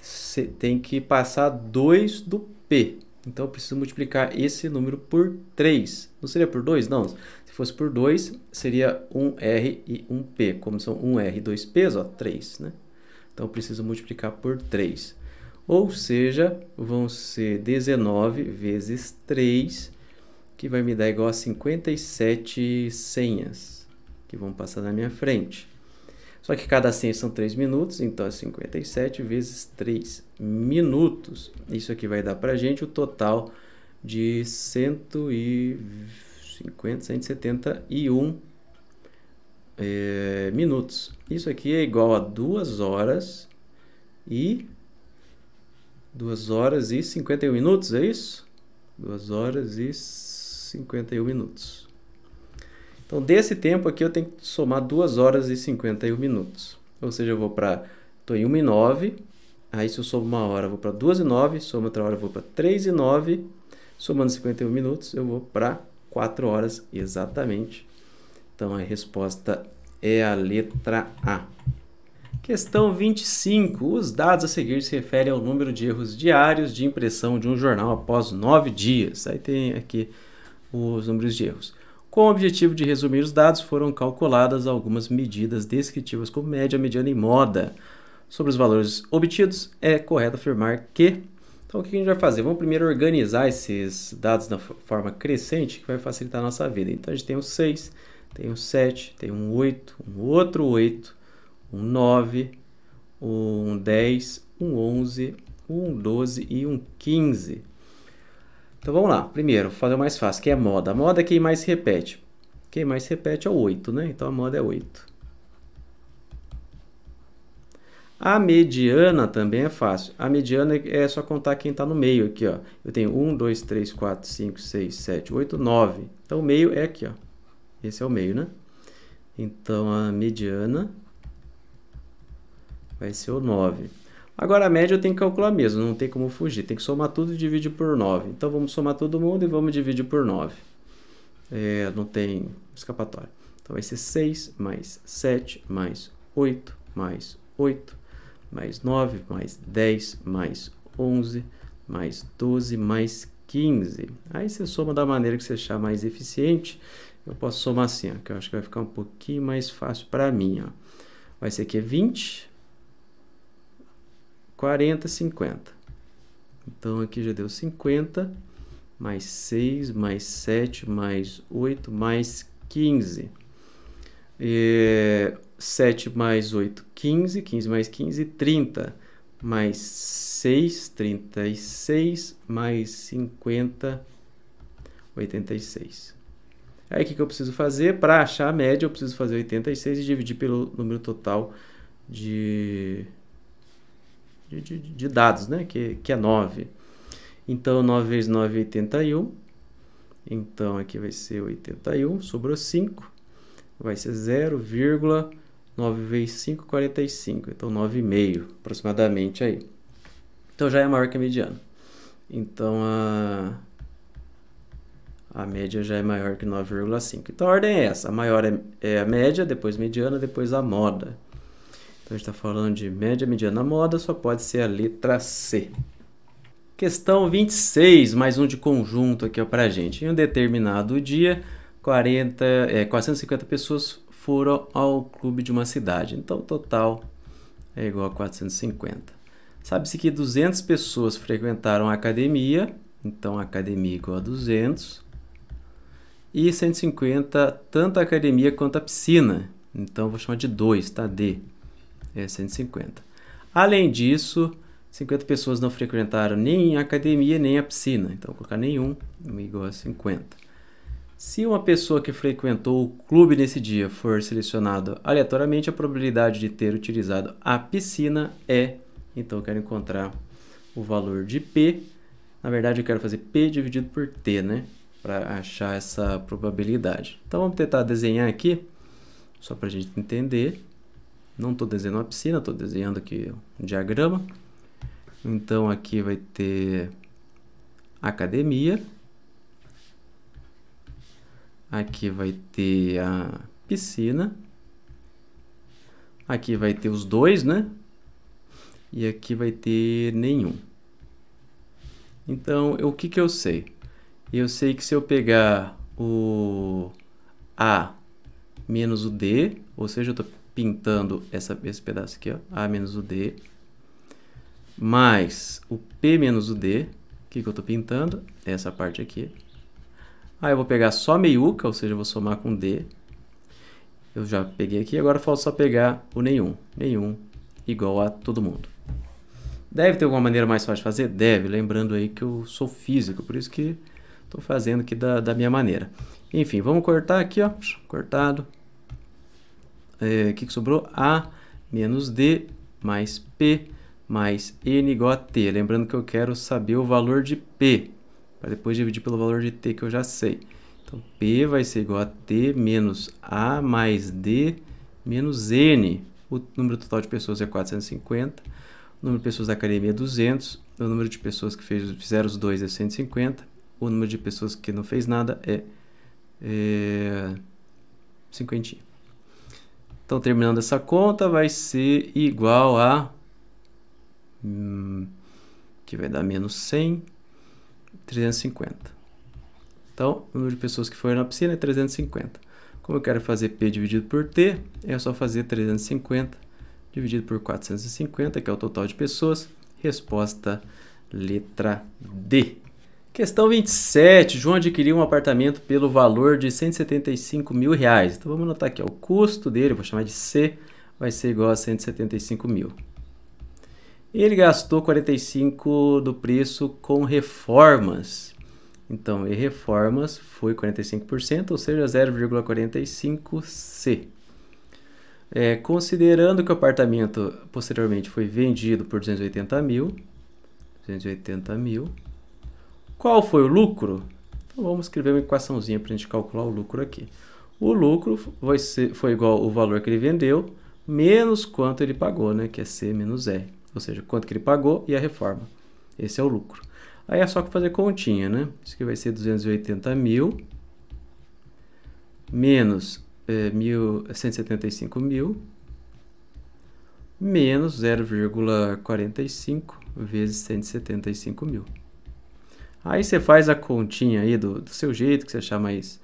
você tem que passar 2 do P. Então, eu preciso multiplicar esse número por 3. Não seria por 2? Não. Se fosse por 2, seria 1R e 1P. Como são 1R e 2Ps, ó, 3, né? Então, eu preciso multiplicar por 3. Ou seja, vão ser 19 vezes 3, que vai me dar igual a 57 senhas, que vão passar na minha frente. Só que cada senha são 3 minutos, então é 57 vezes 3 minutos. Isso aqui vai dar para a gente o total de 171 minutos. Isso aqui é igual a 2 horas e 51 minutos, é isso? 2 horas e 51 minutos. Então, desse tempo aqui, eu tenho que somar 2 horas e 51 minutos. Ou seja, eu vou para... Estou em 1 e 9. Aí, se eu somo uma hora, eu vou para 2 e 9. Somo outra hora, eu vou para 3 e 9. Somando 51 minutos, eu vou para 4 horas exatamente. Então, a resposta é a letra A. Questão 25. Os dados a seguir se referem ao número de erros diários de impressão de um jornal após 9 dias. Aí tem aqui os números de erros. Com o objetivo de resumir os dados, foram calculadas algumas medidas descritivas como média, mediana e moda. Sobre os valores obtidos, é correto afirmar que... Então, o que a gente vai fazer? Vamos primeiro organizar esses dados na forma crescente, que vai facilitar a nossa vida. Então, a gente tem um 6, tem um 7, tem um 8, um outro 8, um 9, um 10, um 11, um 12 e um 15. Então, vamos lá. Primeiro, vou fazer o mais fácil, que é a moda. A moda é quem mais se repete. Quem mais se repete é o 8, né? Então, a moda é 8. A mediana também é fácil. A mediana é só contar quem está no meio aqui, ó. Eu tenho 1, 2, 3, 4, 5, 6, 7, 8, 9. Então, o meio é aqui, ó. Esse é o meio, né? Então, a mediana vai ser o 9. Agora, a média eu tenho que calcular mesmo, não tem como fugir. Tem que somar tudo e dividir por 9. Então, vamos somar todo mundo e vamos dividir por 9. É, não tem escapatória. Então, vai ser 6 mais 7 mais 8 mais 8. Mais 9, mais 10, mais 11, mais 12, mais 15. Aí você soma da maneira que você achar mais eficiente. Eu posso somar assim, ó, que eu acho que vai ficar um pouquinho mais fácil para mim. Ó. Vai ser aqui 20, 40, 50. Então, aqui já deu 50, mais 6, mais 7, mais 8, mais 15. E 7 mais 8, 15, 15 mais 15, 30, mais 6, 36, mais 50, 86. Aí o que eu preciso fazer? Para achar a média, eu preciso fazer 86 e dividir pelo número total de dados, né? Que é 9. Então, 9 vezes 9 é 81. Então, aqui vai ser 81, sobrou 5. Vai ser 0,9 vezes 5, 45. Então, 9,5 aproximadamente aí. Então, já é maior que a mediana. Então, a média já é maior que 9,5. Então, a ordem é essa. A maior é a média, depois mediana, depois a moda. Então, a gente está falando de média, mediana, moda. Só pode ser a letra C. Questão 26, mais um de conjunto aqui para a gente. Em um determinado dia... 450 pessoas foram ao clube de uma cidade. Então, o total é igual a 450. Sabe-se que 200 pessoas frequentaram a academia. Então, a academia é igual a 200. E 150, tanto a academia quanto a piscina. Então, vou chamar de 2, tá? D é 150. Além disso, 50 pessoas não frequentaram nem a academia, nem a piscina. Então, vou colocar nenhum, igual a 50. Se uma pessoa que frequentou o clube nesse dia for selecionada aleatoriamente, a probabilidade de ter utilizado a piscina é... Então, eu quero encontrar o valor de P. Na verdade, eu quero fazer P dividido por T, né? Para achar essa probabilidade. Então, vamos tentar desenhar aqui, só para a gente entender. Não estou desenhando uma piscina, estou desenhando aqui um diagrama. Então, aqui vai ter academia. Aqui vai ter a piscina. Aqui vai ter os 2, né? E aqui vai ter nenhum. Então, o que que eu sei? Eu sei que se eu pegar o A menos o D, ou seja, eu estou pintando esse pedaço aqui, ó, A menos o D, mais o P menos o D, o que que eu estou pintando? Essa parte aqui. Aí eu vou pegar só a meiuca, ou seja, eu vou somar com D. Eu já peguei aqui, agora falta só pegar o nenhum. Nenhum igual a todo mundo. Deve ter alguma maneira mais fácil de fazer? Deve, lembrando aí que eu sou físico, por isso que estou fazendo aqui da minha maneira. Enfim, vamos cortar aqui, ó. Cortado. O que sobrou? A menos D mais P mais N igual a T. Lembrando que eu quero saber o valor de P, para depois dividir pelo valor de T que eu já sei. Então, P vai ser igual a T menos A mais D menos N. O número total de pessoas é 450. O número de pessoas da academia é 200. O número de pessoas que fizeram os 2 é 150. O número de pessoas que não fez nada é 50. Então, terminando essa conta, vai ser igual a... que vai dar menos 100, 350. Então, o número de pessoas que foram na piscina é 350. Como eu quero fazer P dividido por T, é só fazer 350 dividido por 450, que é o total de pessoas. Resposta letra D. Questão 27. João adquiriu um apartamento pelo valor de 175 mil reais. Então, vamos anotar aqui. Ó, o custo dele, vou chamar de C, vai ser igual a 175 mil. Ele gastou 45 do preço com reformas. Então, e reformas foi 45%, ou seja, 0,45C. Considerando que o apartamento posteriormente foi vendido por 280 mil, qual foi o lucro? Então, vamos escrever uma equaçãozinha para a gente calcular o lucro aqui. O lucro foi igual ao valor que ele vendeu, menos quanto ele pagou, né? Que é C menos R. Ou seja, quanto que ele pagou e a reforma. Esse é o lucro. Aí é só fazer continha, né? Isso aqui vai ser 280 mil menos 175 mil menos 0,45 vezes 175 mil. Aí você faz a continha aí do seu jeito, que você achar mais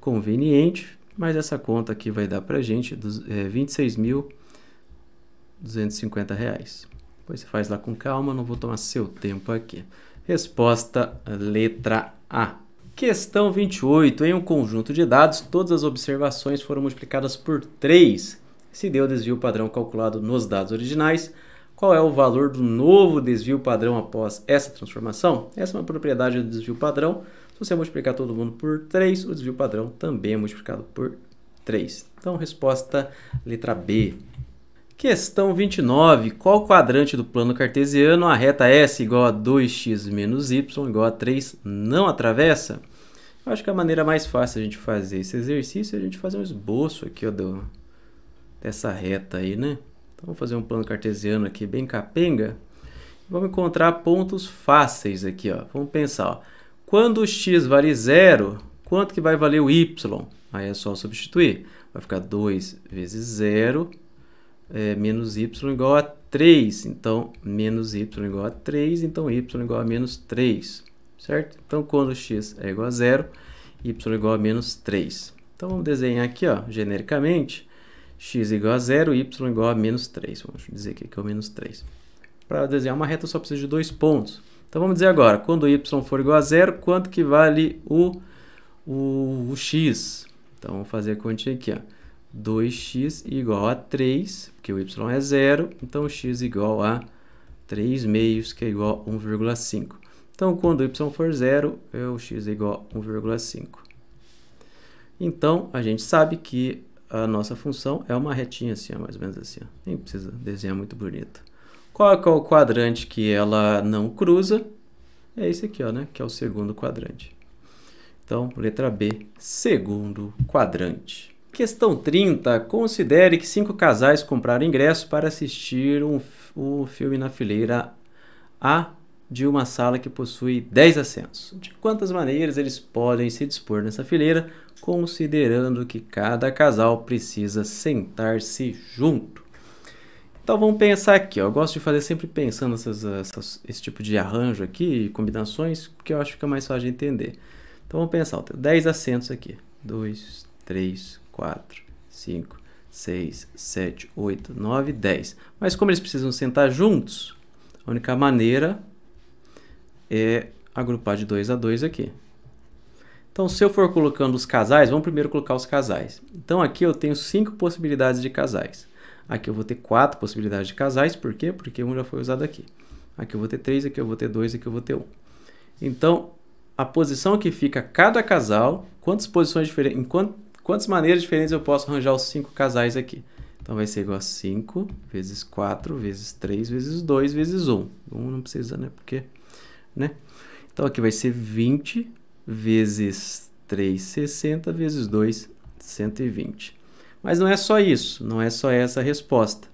conveniente, mas essa conta aqui vai dar pra gente 26.250 reais. Depois você faz lá com calma, não vou tomar seu tempo aqui. Resposta letra A. Questão 28. Em um conjunto de dados, todas as observações foram multiplicadas por 3. Se deu desvio padrão calculado nos dados originais, qual é o valor do novo desvio padrão após essa transformação? Essa é uma propriedade do desvio padrão. Se você multiplicar todo mundo por 3, o desvio padrão também é multiplicado por 3. Então, resposta letra B. Questão 29. Qual quadrante do plano cartesiano a reta S igual a 2x menos y igual a 3 não atravessa? Eu acho que a maneira mais fácil a gente fazer esse exercício é a gente fazer um esboço aqui, ó, dessa reta aí, né? Então, vamos fazer um plano cartesiano aqui bem capenga. Vamos encontrar pontos fáceis aqui, ó. Vamos pensar, ó. Quando o x vale 0, quanto que vai valer o y? Aí é só substituir. Vai ficar 2 vezes 0... menos y igual a 3, então menos y igual a 3, então y igual a menos 3, certo? Então, quando x é igual a 0, y igual a menos 3. Então, vamos desenhar aqui, ó, genericamente, x igual a 0, y igual a menos 3. Vamos dizer que aqui é o menos 3. Para desenhar uma reta, eu só preciso de 2 pontos. Então, vamos dizer agora, quando y for igual a 0, quanto que vale o x? Então, vamos fazer a continha aqui, ó. 2x igual a 3, porque o y é 0, então x igual a 3 meios, que é igual a 1,5. Então, quando o y for 0, o x é igual a 1,5. Então, a gente sabe que a nossa função é uma retinha assim, ó, mais ou menos assim. Ó. Nem precisa desenhar muito bonito. Qual é o quadrante que ela não cruza? É esse aqui, ó, né? Que é o segundo quadrante. Então, letra B, segundo quadrante. Questão 30. Considere que 5 casais compraram ingressos para assistir um filme na fileira A de uma sala que possui 10 assentos. De quantas maneiras eles podem se dispor nessa fileira, considerando que cada casal precisa sentar-se junto? Então, vamos pensar aqui. Ó. Eu gosto de fazer sempre pensando esse tipo de arranjo aqui, combinações, porque eu acho que fica mais fácil de entender. Então, vamos pensar. Ó, tem 10 assentos aqui. 2, 3, 4, 5, 6, 7, 8, 9, 10. Mas como eles precisam sentar juntos, a única maneira é agrupar de 2 a 2 aqui. Então, se eu for colocando os casais, vamos primeiro colocar os casais. Então, aqui eu tenho 5 possibilidades de casais. Aqui eu vou ter 4 possibilidades de casais. Por quê? Porque um já foi usado aqui. Aqui eu vou ter 3, aqui eu vou ter 2, aqui eu vou ter 1. Então, a posição que fica cada casal, quantas posições diferentes... Quantas maneiras diferentes eu posso arranjar os 5 casais aqui? Então, vai ser igual a 5 vezes 4 vezes 3 vezes 2 vezes 1. 1 não precisa, né? Porque, né? Então, aqui vai ser 20 vezes 3, 60 vezes 2, 120. Mas não é só isso. Não é só essa a resposta.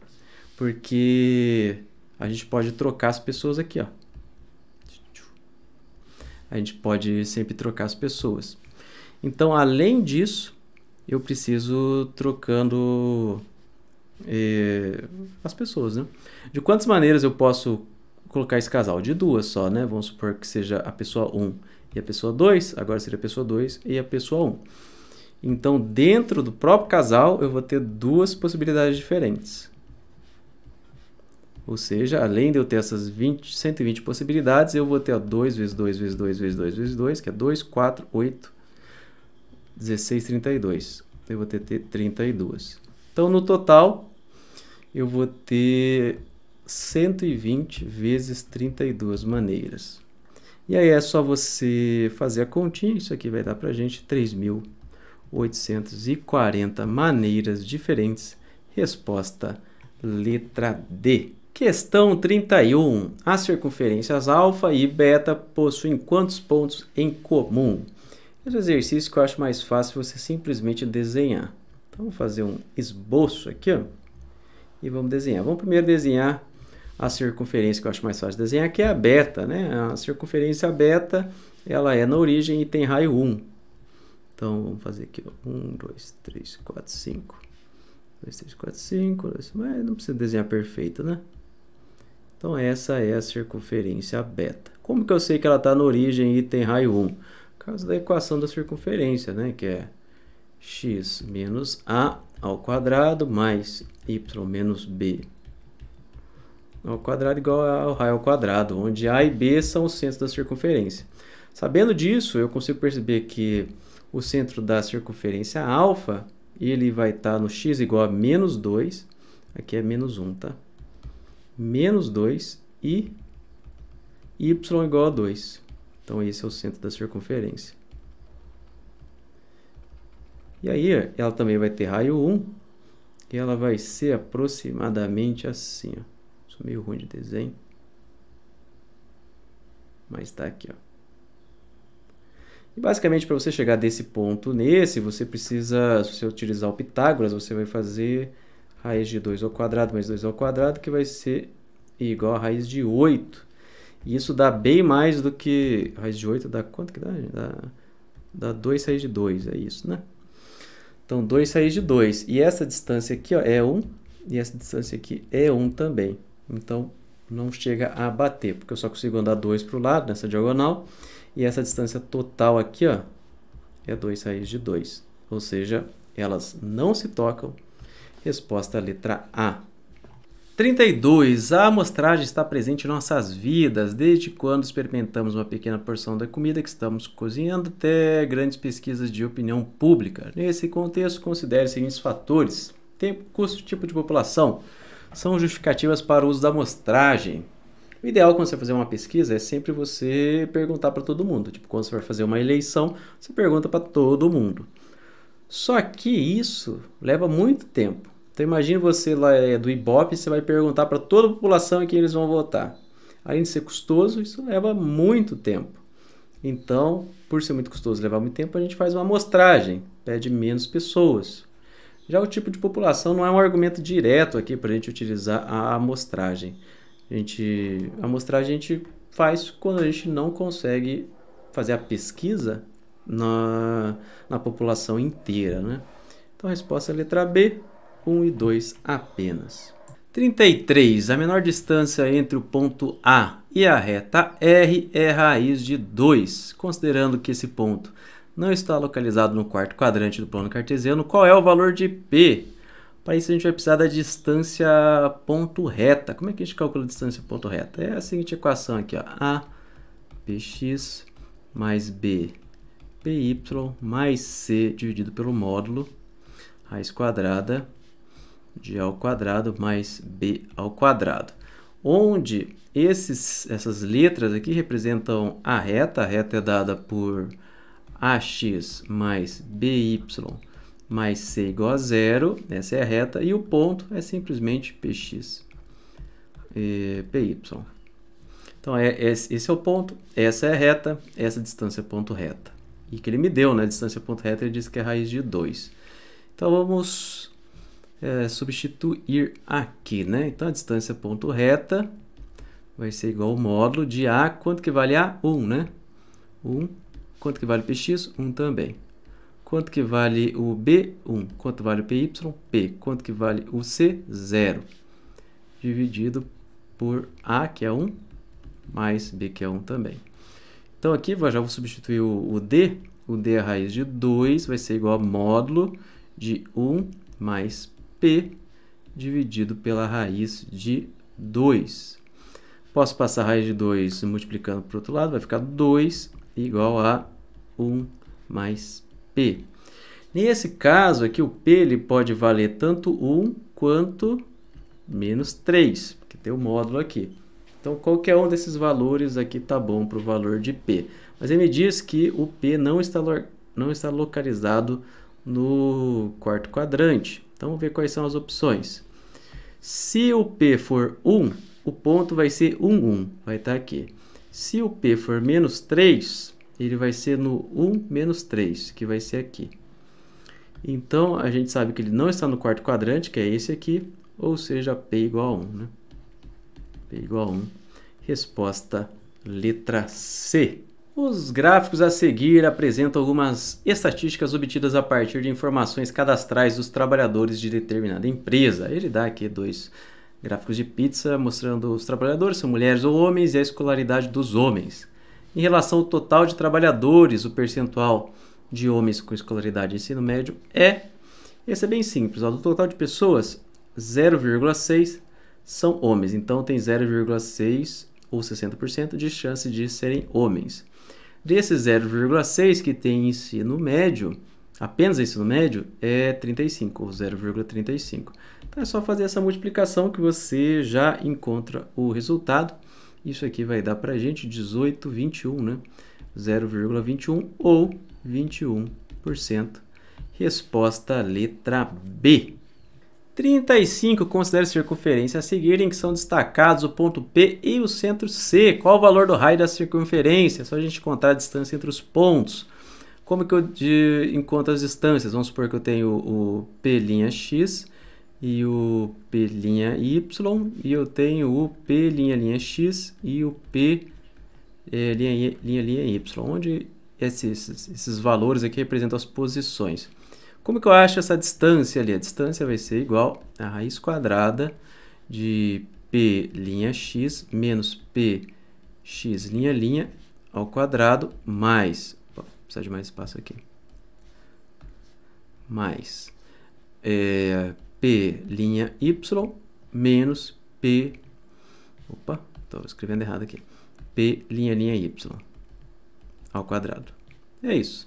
Porque a gente pode trocar as pessoas aqui, ó. A gente pode sempre trocar as pessoas. Então, além disso... eu preciso trocando as pessoas, né? De quantas maneiras eu posso colocar esse casal? De duas só, né? Vamos supor que seja a pessoa 1 e a pessoa 2. Agora seria a pessoa 2 e a pessoa 1. Então, dentro do próprio casal, eu vou ter duas possibilidades diferentes. Ou seja, além de eu ter essas 120 possibilidades, eu vou ter ó, 2 vezes 2 vezes 2 vezes 2 vezes 2, que é 2, 4, 8, 16, 32. Eu vou ter 32. Então, no total, eu vou ter 120 vezes 32 maneiras. E aí é só você fazer a continha. Isso aqui vai dar para a gente 3.840 maneiras diferentes. Resposta letra D. Questão 31. As circunferências alfa e beta possuem quantos pontos em comum? Esse exercício que eu acho mais fácil você simplesmente desenhar. Então, vamos fazer um esboço aqui, ó, e vamos desenhar. Vamos primeiro desenhar a circunferência que eu acho mais fácil de desenhar, que é a beta, né? A circunferência beta, ela é na origem e tem raio 1. Então, vamos fazer aqui, ó, 1, 2, 3, 4, 5. 2, 3, 4, 5, mas não precisa desenhar perfeito, né? Então, essa é a circunferência beta. Como que eu sei que ela está na origem e tem raio 1? Por causa da equação da circunferência, né? Que é x menos a ao quadrado mais y menos b ao quadrado igual ao raio ao quadrado, onde a e b são os centros da circunferência. Sabendo disso, eu consigo perceber que o centro da circunferência alfa, ele vai estar no x igual a menos 2, aqui é menos 1, tá? Menos 2 e y igual a 2. Então, esse é o centro da circunferência. E aí, ela também vai ter raio 1, e ela vai ser aproximadamente assim, ó. Sou meio ruim de desenho, mas tá aqui, ó. E basicamente, para você chegar desse ponto nesse, você precisa, se você utilizar o Pitágoras, você vai fazer raiz de 2 ao quadrado mais 2 ao quadrado, que vai ser igual a raiz de 8. E isso dá bem mais do que... Raiz de 8 dá quanto que dá? Dá 2 raiz de 2, é isso, né? Então, 2 raiz de 2. E essa distância aqui ó, é 1, e essa distância aqui é 1 também. Então, não chega a bater, porque eu só consigo andar 2 para o lado nessa diagonal. E essa distância total aqui ó, é 2 raiz de 2. Ou seja, elas não se tocam. Resposta letra A. 32. A amostragem está presente em nossas vidas, desde quando experimentamos uma pequena porção da comida que estamos cozinhando até grandes pesquisas de opinião pública. Nesse contexto, considere os seguintes fatores. Tempo, custo, tipo de população. São justificativas para o uso da amostragem. O ideal quando você fazer uma pesquisa é sempre você perguntar para todo mundo. Tipo, quando você vai fazer uma eleição, você pergunta para todo mundo. Só que isso leva muito tempo. Então imagine você lá do Ibope, você vai perguntar para toda a população em quem eles vão votar. Além de ser custoso, isso leva muito tempo. Então, por ser muito custoso e levar muito tempo, a gente faz uma amostragem, pede menos pessoas. Já o tipo de população não é um argumento direto aqui para a gente utilizar a amostragem. A amostragem a gente faz quando a gente não consegue fazer a pesquisa na população inteira, né? Então a resposta é letra B, 1 e 2 apenas. 33. A menor distância entre o ponto A e a reta R é raiz de 2. Considerando que esse ponto não está localizado no quarto quadrante do plano cartesiano, qual é o valor de P? Para isso, a gente vai precisar da distância ponto reta. Como é que a gente calcula a distância ponto reta? É a seguinte equação aqui, ó. A, px mais b, py mais c dividido pelo módulo, raiz quadrada de a ao quadrado mais b ao quadrado. Onde essas letras aqui representam a reta. A reta é dada por ax mais by mais c igual a 0, essa é a reta, e o ponto é simplesmente px e py. Então, esse é o ponto, essa é a reta, essa é a distância ponto reta. E que ele me deu, né? A distância ponto reta, ele disse que é raiz de 2. Então, vamos substituir aqui, né? Então, a distância ponto reta vai ser igual ao módulo de a, quanto que vale a? 1, né? 1, quanto que vale px? 1 também. Quanto que vale o B? 1. Quanto vale o PY? P. Quanto que vale o C? 0. Dividido por A, que é 1, mais B, que é 1 também. Então aqui já vou substituir o D. O D à raiz de 2 vai ser igual a módulo de 1 mais P dividido pela raiz de 2. Posso passar a raiz de 2 multiplicando para o outro lado, vai ficar 2 igual a 1 mais P. Nesse caso aqui, o P ele pode valer tanto 1 quanto menos 3, porque tem o módulo aqui. Então, qualquer um desses valores aqui está bom para o valor de P. Mas ele me diz que o P não está localizado no quarto quadrante. Então, vamos ver quais são as opções. Se o P for 1, o ponto vai ser 1, 1. Vai estar aqui. Se o P for menos 3, ele vai ser no 1, menos 3, que vai ser aqui. Então, a gente sabe que ele não está no quarto quadrante, que é esse aqui. Ou seja, P igual a 1, né? P igual a 1. Resposta letra C. Os gráficos a seguir apresentam algumas estatísticas obtidas a partir de informações cadastrais dos trabalhadores de determinada empresa. Ele dá aqui dois gráficos de pizza mostrando os trabalhadores, são mulheres ou homens, e a escolaridade dos homens. Em relação ao total de trabalhadores, o percentual de homens com escolaridade de ensino médio é... Esse é bem simples, ó, do total de pessoas, 0,6 são homens. Então tem 0,6 ou 60% de chance de serem homens. Desses 0,6 que tem ensino médio, apenas ensino médio, é 35, ou 0,35. Então é só fazer essa multiplicação que você já encontra o resultado. Isso aqui vai dar para a gente 18,21, né? 0,21 ou 21%. Resposta letra B. 35, considere circunferência a seguir em que são destacados o ponto P e o centro C. Qual o valor do raio da circunferência? É só a gente contar a distância entre os pontos. Como que eu encontro as distâncias? Vamos supor que eu tenho o P'X e o P'Y, e eu tenho o P'X e o P'Y. Onde esses valores aqui representam as posições. Como que eu acho essa distância ali? A distância vai ser igual a raiz quadrada de P'X menos Px' ao quadrado mais... Vou precisar de mais espaço aqui. Mais P'Y menos P... Opa, estou escrevendo errado aqui. P'Y ao quadrado. É isso.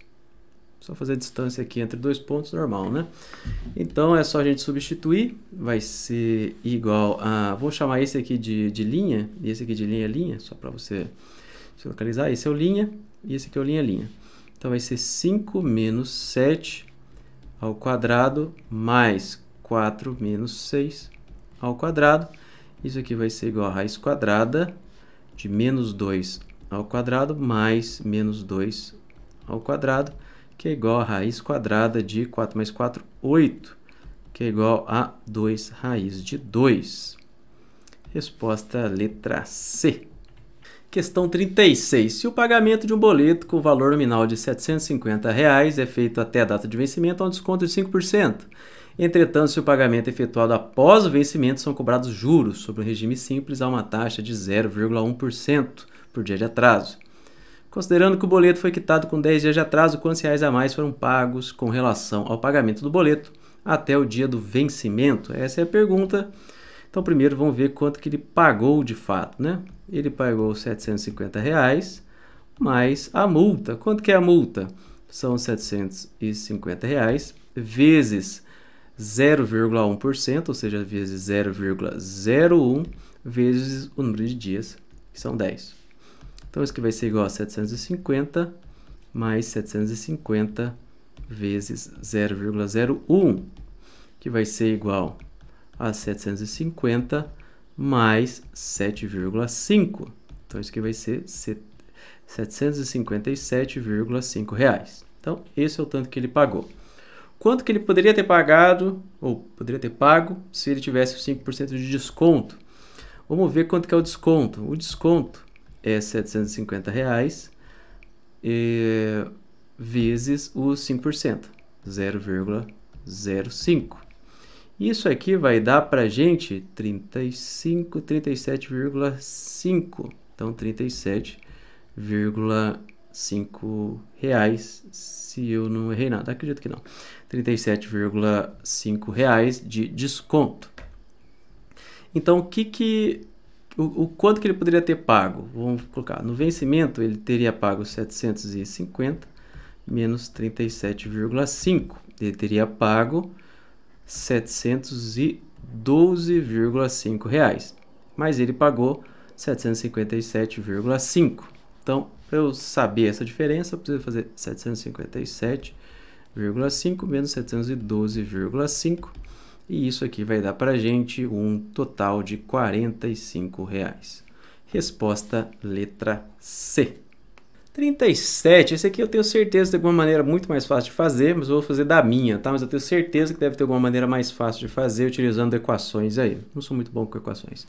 Só fazer a distância aqui entre dois pontos, normal, né? Então, é só a gente substituir. Vai ser igual a... Vou chamar esse aqui de linha, e esse aqui de linha, só para você se localizar. Esse é o linha, e esse aqui é o linha. Então, vai ser 5 menos 7 ao quadrado, mais 4 menos 6 ao quadrado. Isso aqui vai ser igual a raiz quadrada de menos 2 ao quadrado, mais menos 2 ao quadrado, que é igual a raiz quadrada de 4 mais 4, 8, que é igual a 2 raiz de 2. Resposta letra C. Questão 36. Se o pagamento de um boleto com valor nominal de R$ 750 é feito até a data de vencimento, há um desconto de 5%. Entretanto, se o pagamento é efetuado após o vencimento, são cobrados juros sobre o regime simples a uma taxa de 0,1% por dia de atraso. Considerando que o boleto foi quitado com 10 dias de atraso, quantos reais a mais foram pagos com relação ao pagamento do boleto até o dia do vencimento? Essa é a pergunta. Então, primeiro vamos ver quanto que ele pagou de fato, né? Ele pagou R$ 750 reais, mais a multa. Quanto que é a multa? São R$ 750 reais, vezes 0,1%, ou seja, vezes 0,01, vezes o número de dias, que são 10. Então, isso aqui vai ser igual a 750 mais 750 vezes 0,01, que vai ser igual a 750 mais 7,5. Então, isso aqui vai ser R$ 757,5 reais. Então, esse é o tanto que ele pagou. Quanto que ele poderia ter pagado, ou poderia ter pago, se ele tivesse 5% de desconto? Vamos ver quanto que é o desconto. O desconto é R$ 750 reais, vezes os 5%, 0,05. Isso aqui vai dar para a gente 37,5. Então, 37,5 reais, se eu não errei nada, acredito que não. 37,5 reais de desconto. Então, o quanto que ele poderia ter pago? Vamos colocar, no vencimento ele teria pago 750 menos 37,5. Ele teria pago 712,5 reais, mas ele pagou 757,5. Então, para eu saber essa diferença, eu preciso fazer 757,5 menos 712,5, e isso aqui vai dar para a gente um total de 45 reais. Resposta letra C. 37, esse aqui eu tenho certeza que tem alguma maneira muito mais fácil de fazer, mas eu vou fazer da minha, tá? Mas eu tenho certeza que deve ter alguma maneira mais fácil de fazer utilizando equações aí. Não sou muito bom com equações.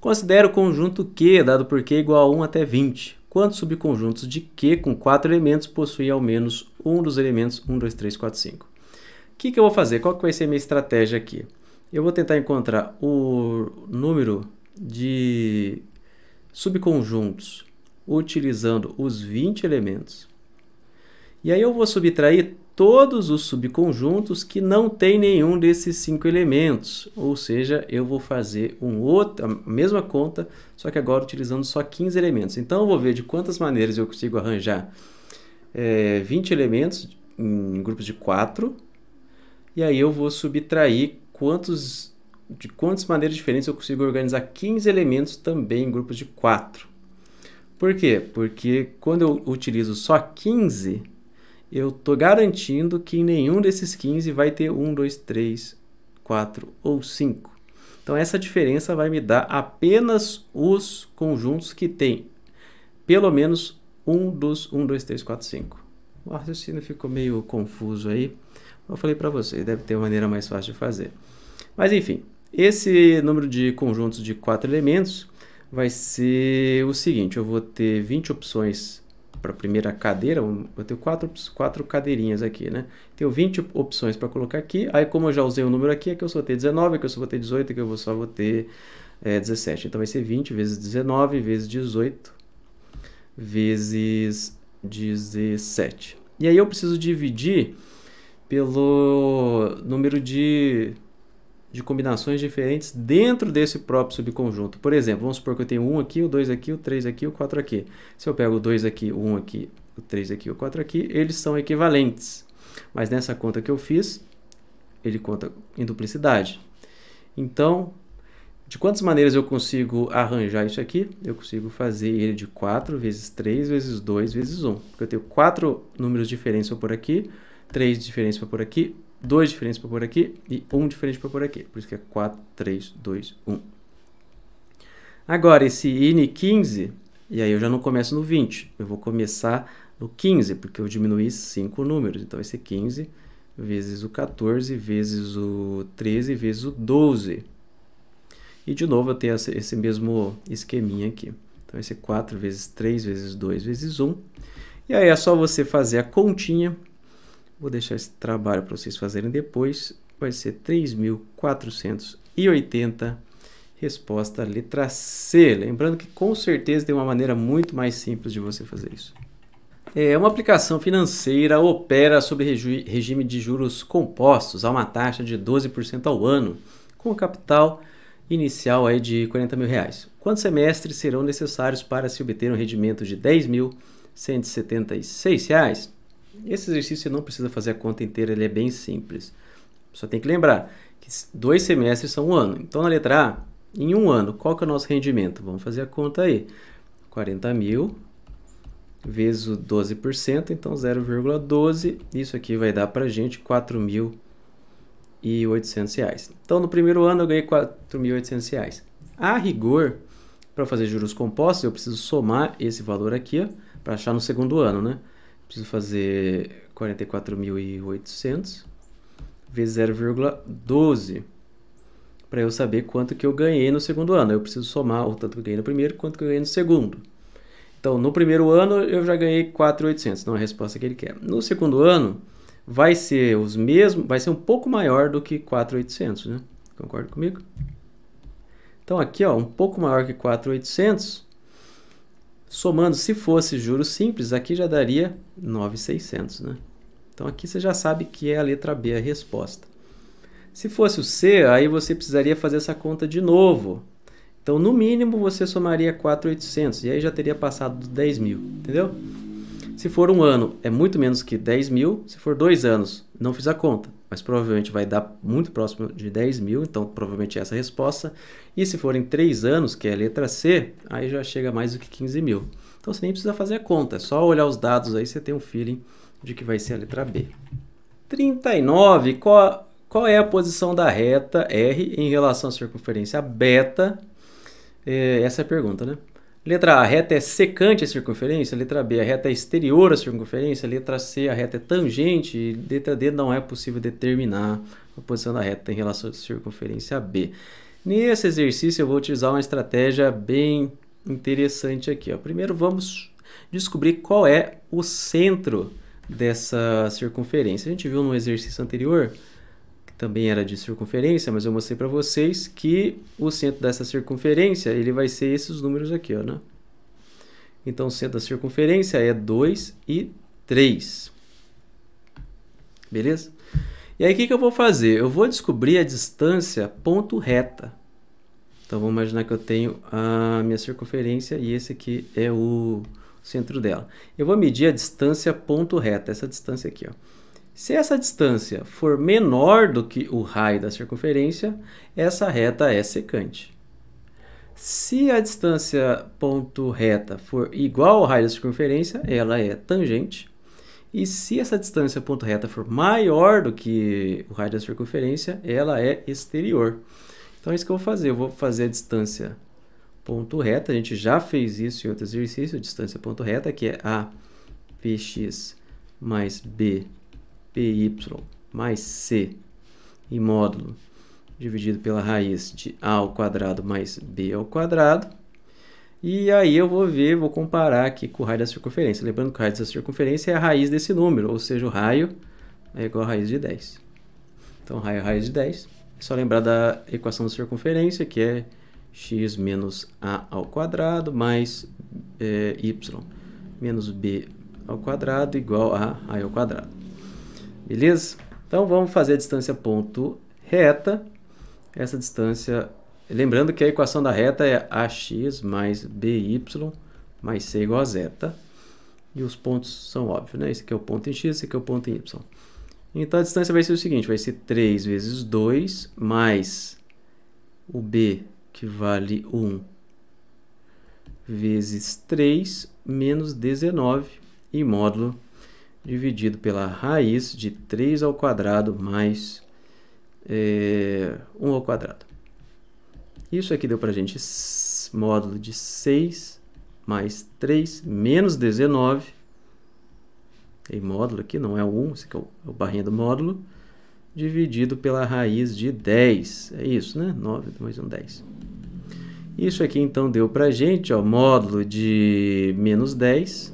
Considera o conjunto Q, dado por Q igual a 1 até 20. Quantos subconjuntos de Q com 4 elementos possuem ao menos um dos elementos 1, 2, 3, 4, 5? O que eu vou fazer? Qual que vai ser a minha estratégia aqui? Eu vou tentar encontrar o número de subconjuntos utilizando os 20 elementos. E aí eu vou subtrair todos os subconjuntos que não tem nenhum desses 5 elementos. Ou seja, eu vou fazer a mesma conta, só que agora utilizando só 15 elementos. Então eu vou ver de quantas maneiras eu consigo arranjar 20 elementos em grupos de 4. E aí eu vou subtrair de quantas maneiras diferentes eu consigo organizar 15 elementos também em grupos de 4. Por quê? Porque quando eu utilizo só 15, eu estou garantindo que em nenhum desses 15 vai ter 1, 2, 3, 4 ou 5. Então, essa diferença vai me dar apenas os conjuntos que tem pelo menos um dos 1, 2, 3, 4, 5. O raciocínio ficou meio confuso aí. Eu falei para vocês, deve ter uma maneira mais fácil de fazer. Mas, enfim, esse número de conjuntos de 4 elementos vai ser o seguinte: eu vou ter 20 opções para a primeira cadeira, eu tenho 4 cadeirinhas aqui, né? Tenho 20 opções para colocar aqui, aí como eu já usei o número aqui, aqui eu só vou ter 19, aqui eu só vou ter 18, aqui eu só vou ter 17. Então vai ser 20 vezes 19 vezes 18 vezes 17. E aí eu preciso dividir pelo número de combinações diferentes dentro desse próprio subconjunto. Por exemplo, vamos supor que eu tenho um aqui, o 2 aqui, o 3 aqui, o 4 aqui. Se eu pego o 2 aqui, o 1 aqui, o 3 aqui, o 4 aqui, eles são equivalentes. Mas nessa conta que eu fiz, ele conta em duplicidade. Então, de quantas maneiras eu consigo arranjar isso aqui? Eu consigo fazer ele de 4 vezes 3 vezes 2 vezes 1. Porque eu tenho 4 números diferentes por aqui, 3 diferentes por aqui, 2 diferentes para por aqui e 1 diferente para por aqui. Por isso que é 4, 3, 2, 1. Agora, esse N15, e aí eu já não começo no 20. Eu vou começar no 15, porque eu diminuí 5 números. Então, vai ser 15 vezes o 14, vezes o 13, vezes o 12. E, de novo, eu tenho esse mesmo esqueminha aqui. Então, vai ser 4 vezes 3, vezes 2, vezes 1. E aí é só você fazer a continha. Vou deixar esse trabalho para vocês fazerem depois. Vai ser 3.480, resposta letra C. Lembrando que com certeza tem uma maneira muito mais simples de você fazer isso. Uma aplicação financeira opera sob regime de juros compostos a uma taxa de 12% ao ano, com capital inicial aí de 40 mil reais. Quantos semestres serão necessários para se obter um rendimento de 10.176 reais? Esse exercício você não precisa fazer a conta inteira, ele é bem simples. Só tem que lembrar que 2 semestres são 1 ano. Então, na letra A, em 1 ano, qual que é o nosso rendimento? Vamos fazer a conta aí. 40 mil vezes o 12%, então 0,12. Isso aqui vai dar para a gente R$ 4.800. Então, no primeiro ano eu ganhei R$ 4.800. A rigor, para fazer juros compostos, eu preciso somar esse valor aqui para achar no segundo ano, né? Preciso fazer 44.800 vezes 0,12 para eu saber quanto que eu ganhei no segundo ano. Eu preciso somar o tanto que eu ganhei no primeiro quanto que eu ganhei no segundo. Então, no primeiro ano eu já ganhei 4.800, então a resposta que ele quer. No segundo ano vai ser os mesmos, vai ser um pouco maior do que 4.800, né? Concorda comigo? Então aqui, ó, um pouco maior que 4.800, somando, se fosse juros simples, aqui já daria 9.600, né? Então aqui você já sabe que é a letra B a resposta. Se fosse o C, aí você precisaria fazer essa conta de novo. Então, no mínimo, você somaria 4.800 e aí já teria passado dos 10.000, entendeu? Se for um ano, é muito menos que 10.000. Se for 2 anos, não fiz a conta, mas provavelmente vai dar muito próximo de 10.000, então provavelmente é essa a resposta. E se forem 3 anos, que é a letra C, aí já chega mais do que 15.000. Então, você nem precisa fazer a conta, é só olhar os dados aí, você tem um feeling de que vai ser a letra B. 39, qual é a posição da reta R em relação à circunferência beta? Essa é a pergunta, né? Letra A, a reta é secante à circunferência. Letra B, a reta é exterior à circunferência. Letra C, a reta é tangente. E letra D, não é possível determinar a posição da reta em relação à circunferência B. Nesse exercício eu vou utilizar uma estratégia bem interessante aqui, ó. Primeiro vamos descobrir qual é o centro dessa circunferência. A gente viu no exercício anterior, também era de circunferência, mas eu mostrei para vocês que o centro dessa circunferência ele vai ser esses números aqui, ó, né? Então o centro da circunferência é 2 e 3. Beleza? E aí o que eu vou fazer? Eu vou descobrir a distância ponto reta. Então vamos imaginar que eu tenho a minha circunferência e esse aqui é o centro dela. Eu vou medir a distância ponto reta, essa distância aqui, ó. Se essa distância for menor do que o raio da circunferência, essa reta é secante. Se a distância ponto reta for igual ao raio da circunferência, ela é tangente. E se essa distância ponto reta for maior do que o raio da circunferência, ela é exterior. Então é isso que eu vou fazer. Eu vou fazer a distância ponto reta. A gente já fez isso em outro exercício, distância ponto reta, que é A, Px mais B, PY mais C em módulo dividido pela raiz de A ao quadrado mais B ao quadrado. E aí eu vou ver, vou comparar aqui com o raio da circunferência. Lembrando que o raio da circunferência é a raiz desse número, ou seja, o raio é igual a raiz de 10. Então, raio é raiz de 10. É só lembrar da equação da circunferência, que é x menos A ao quadrado mais y menos B ao quadrado igual a raio ao quadrado. Beleza? Então vamos fazer a distância ponto reta. Essa distância, lembrando que a equação da reta é ax mais by mais c igual a zero, tá? E os pontos são óbvios, né? Esse aqui é o ponto em x, esse aqui é o ponto em y. Então a distância vai ser o seguinte, vai ser 3 vezes 2 mais o b, que vale 1, vezes 3 menos 19 em módulo dividido pela raiz de 3 ao quadrado mais 1 ao quadrado. Isso aqui deu para a gente módulo de 6 mais 3 menos 19. Tem módulo aqui, não é o 1, esse aqui é o barrinha do módulo, dividido pela raiz de 10. É isso, né? 9 mais 1, 10. Isso aqui, então, deu para a gente, ó, módulo de menos 10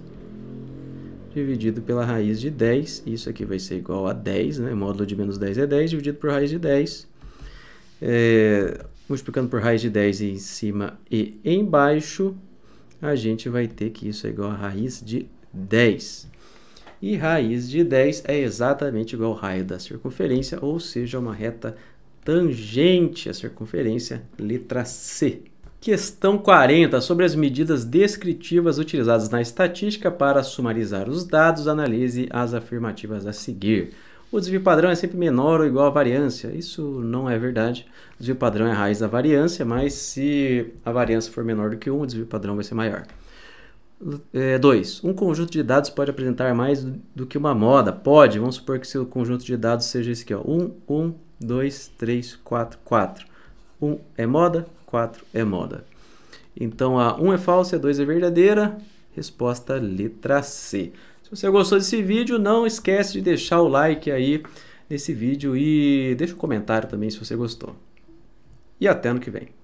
dividido pela raiz de 10, isso aqui vai ser igual a 10, né? Módulo de menos 10 é 10, dividido por raiz de 10, multiplicando por raiz de 10 em cima e embaixo, a gente vai ter que isso é igual a raiz de 10. E raiz de 10 é exatamente igual ao raio da circunferência, ou seja, uma reta tangente à circunferência, letra C. Questão 40, sobre as medidas descritivas utilizadas na estatística para sumarizar os dados, analise as afirmativas a seguir. O desvio padrão é sempre menor ou igual à variância. Isso não é verdade. O desvio padrão é a raiz da variância, mas se a variância for menor do que 1, o desvio padrão vai ser maior. 2. Um conjunto de dados pode apresentar mais do que uma moda? Pode. Vamos supor que seu conjunto de dados seja esse aqui, ó. 1, 1, 2, 3, 4, 4. 1 é moda, 4 é moda. Então, a 1 é falsa, a 2 é verdadeira. Resposta letra C. Se você gostou desse vídeo, não esquece de deixar o like aí nesse vídeo e deixa um comentário também se você gostou. E até ano que vem.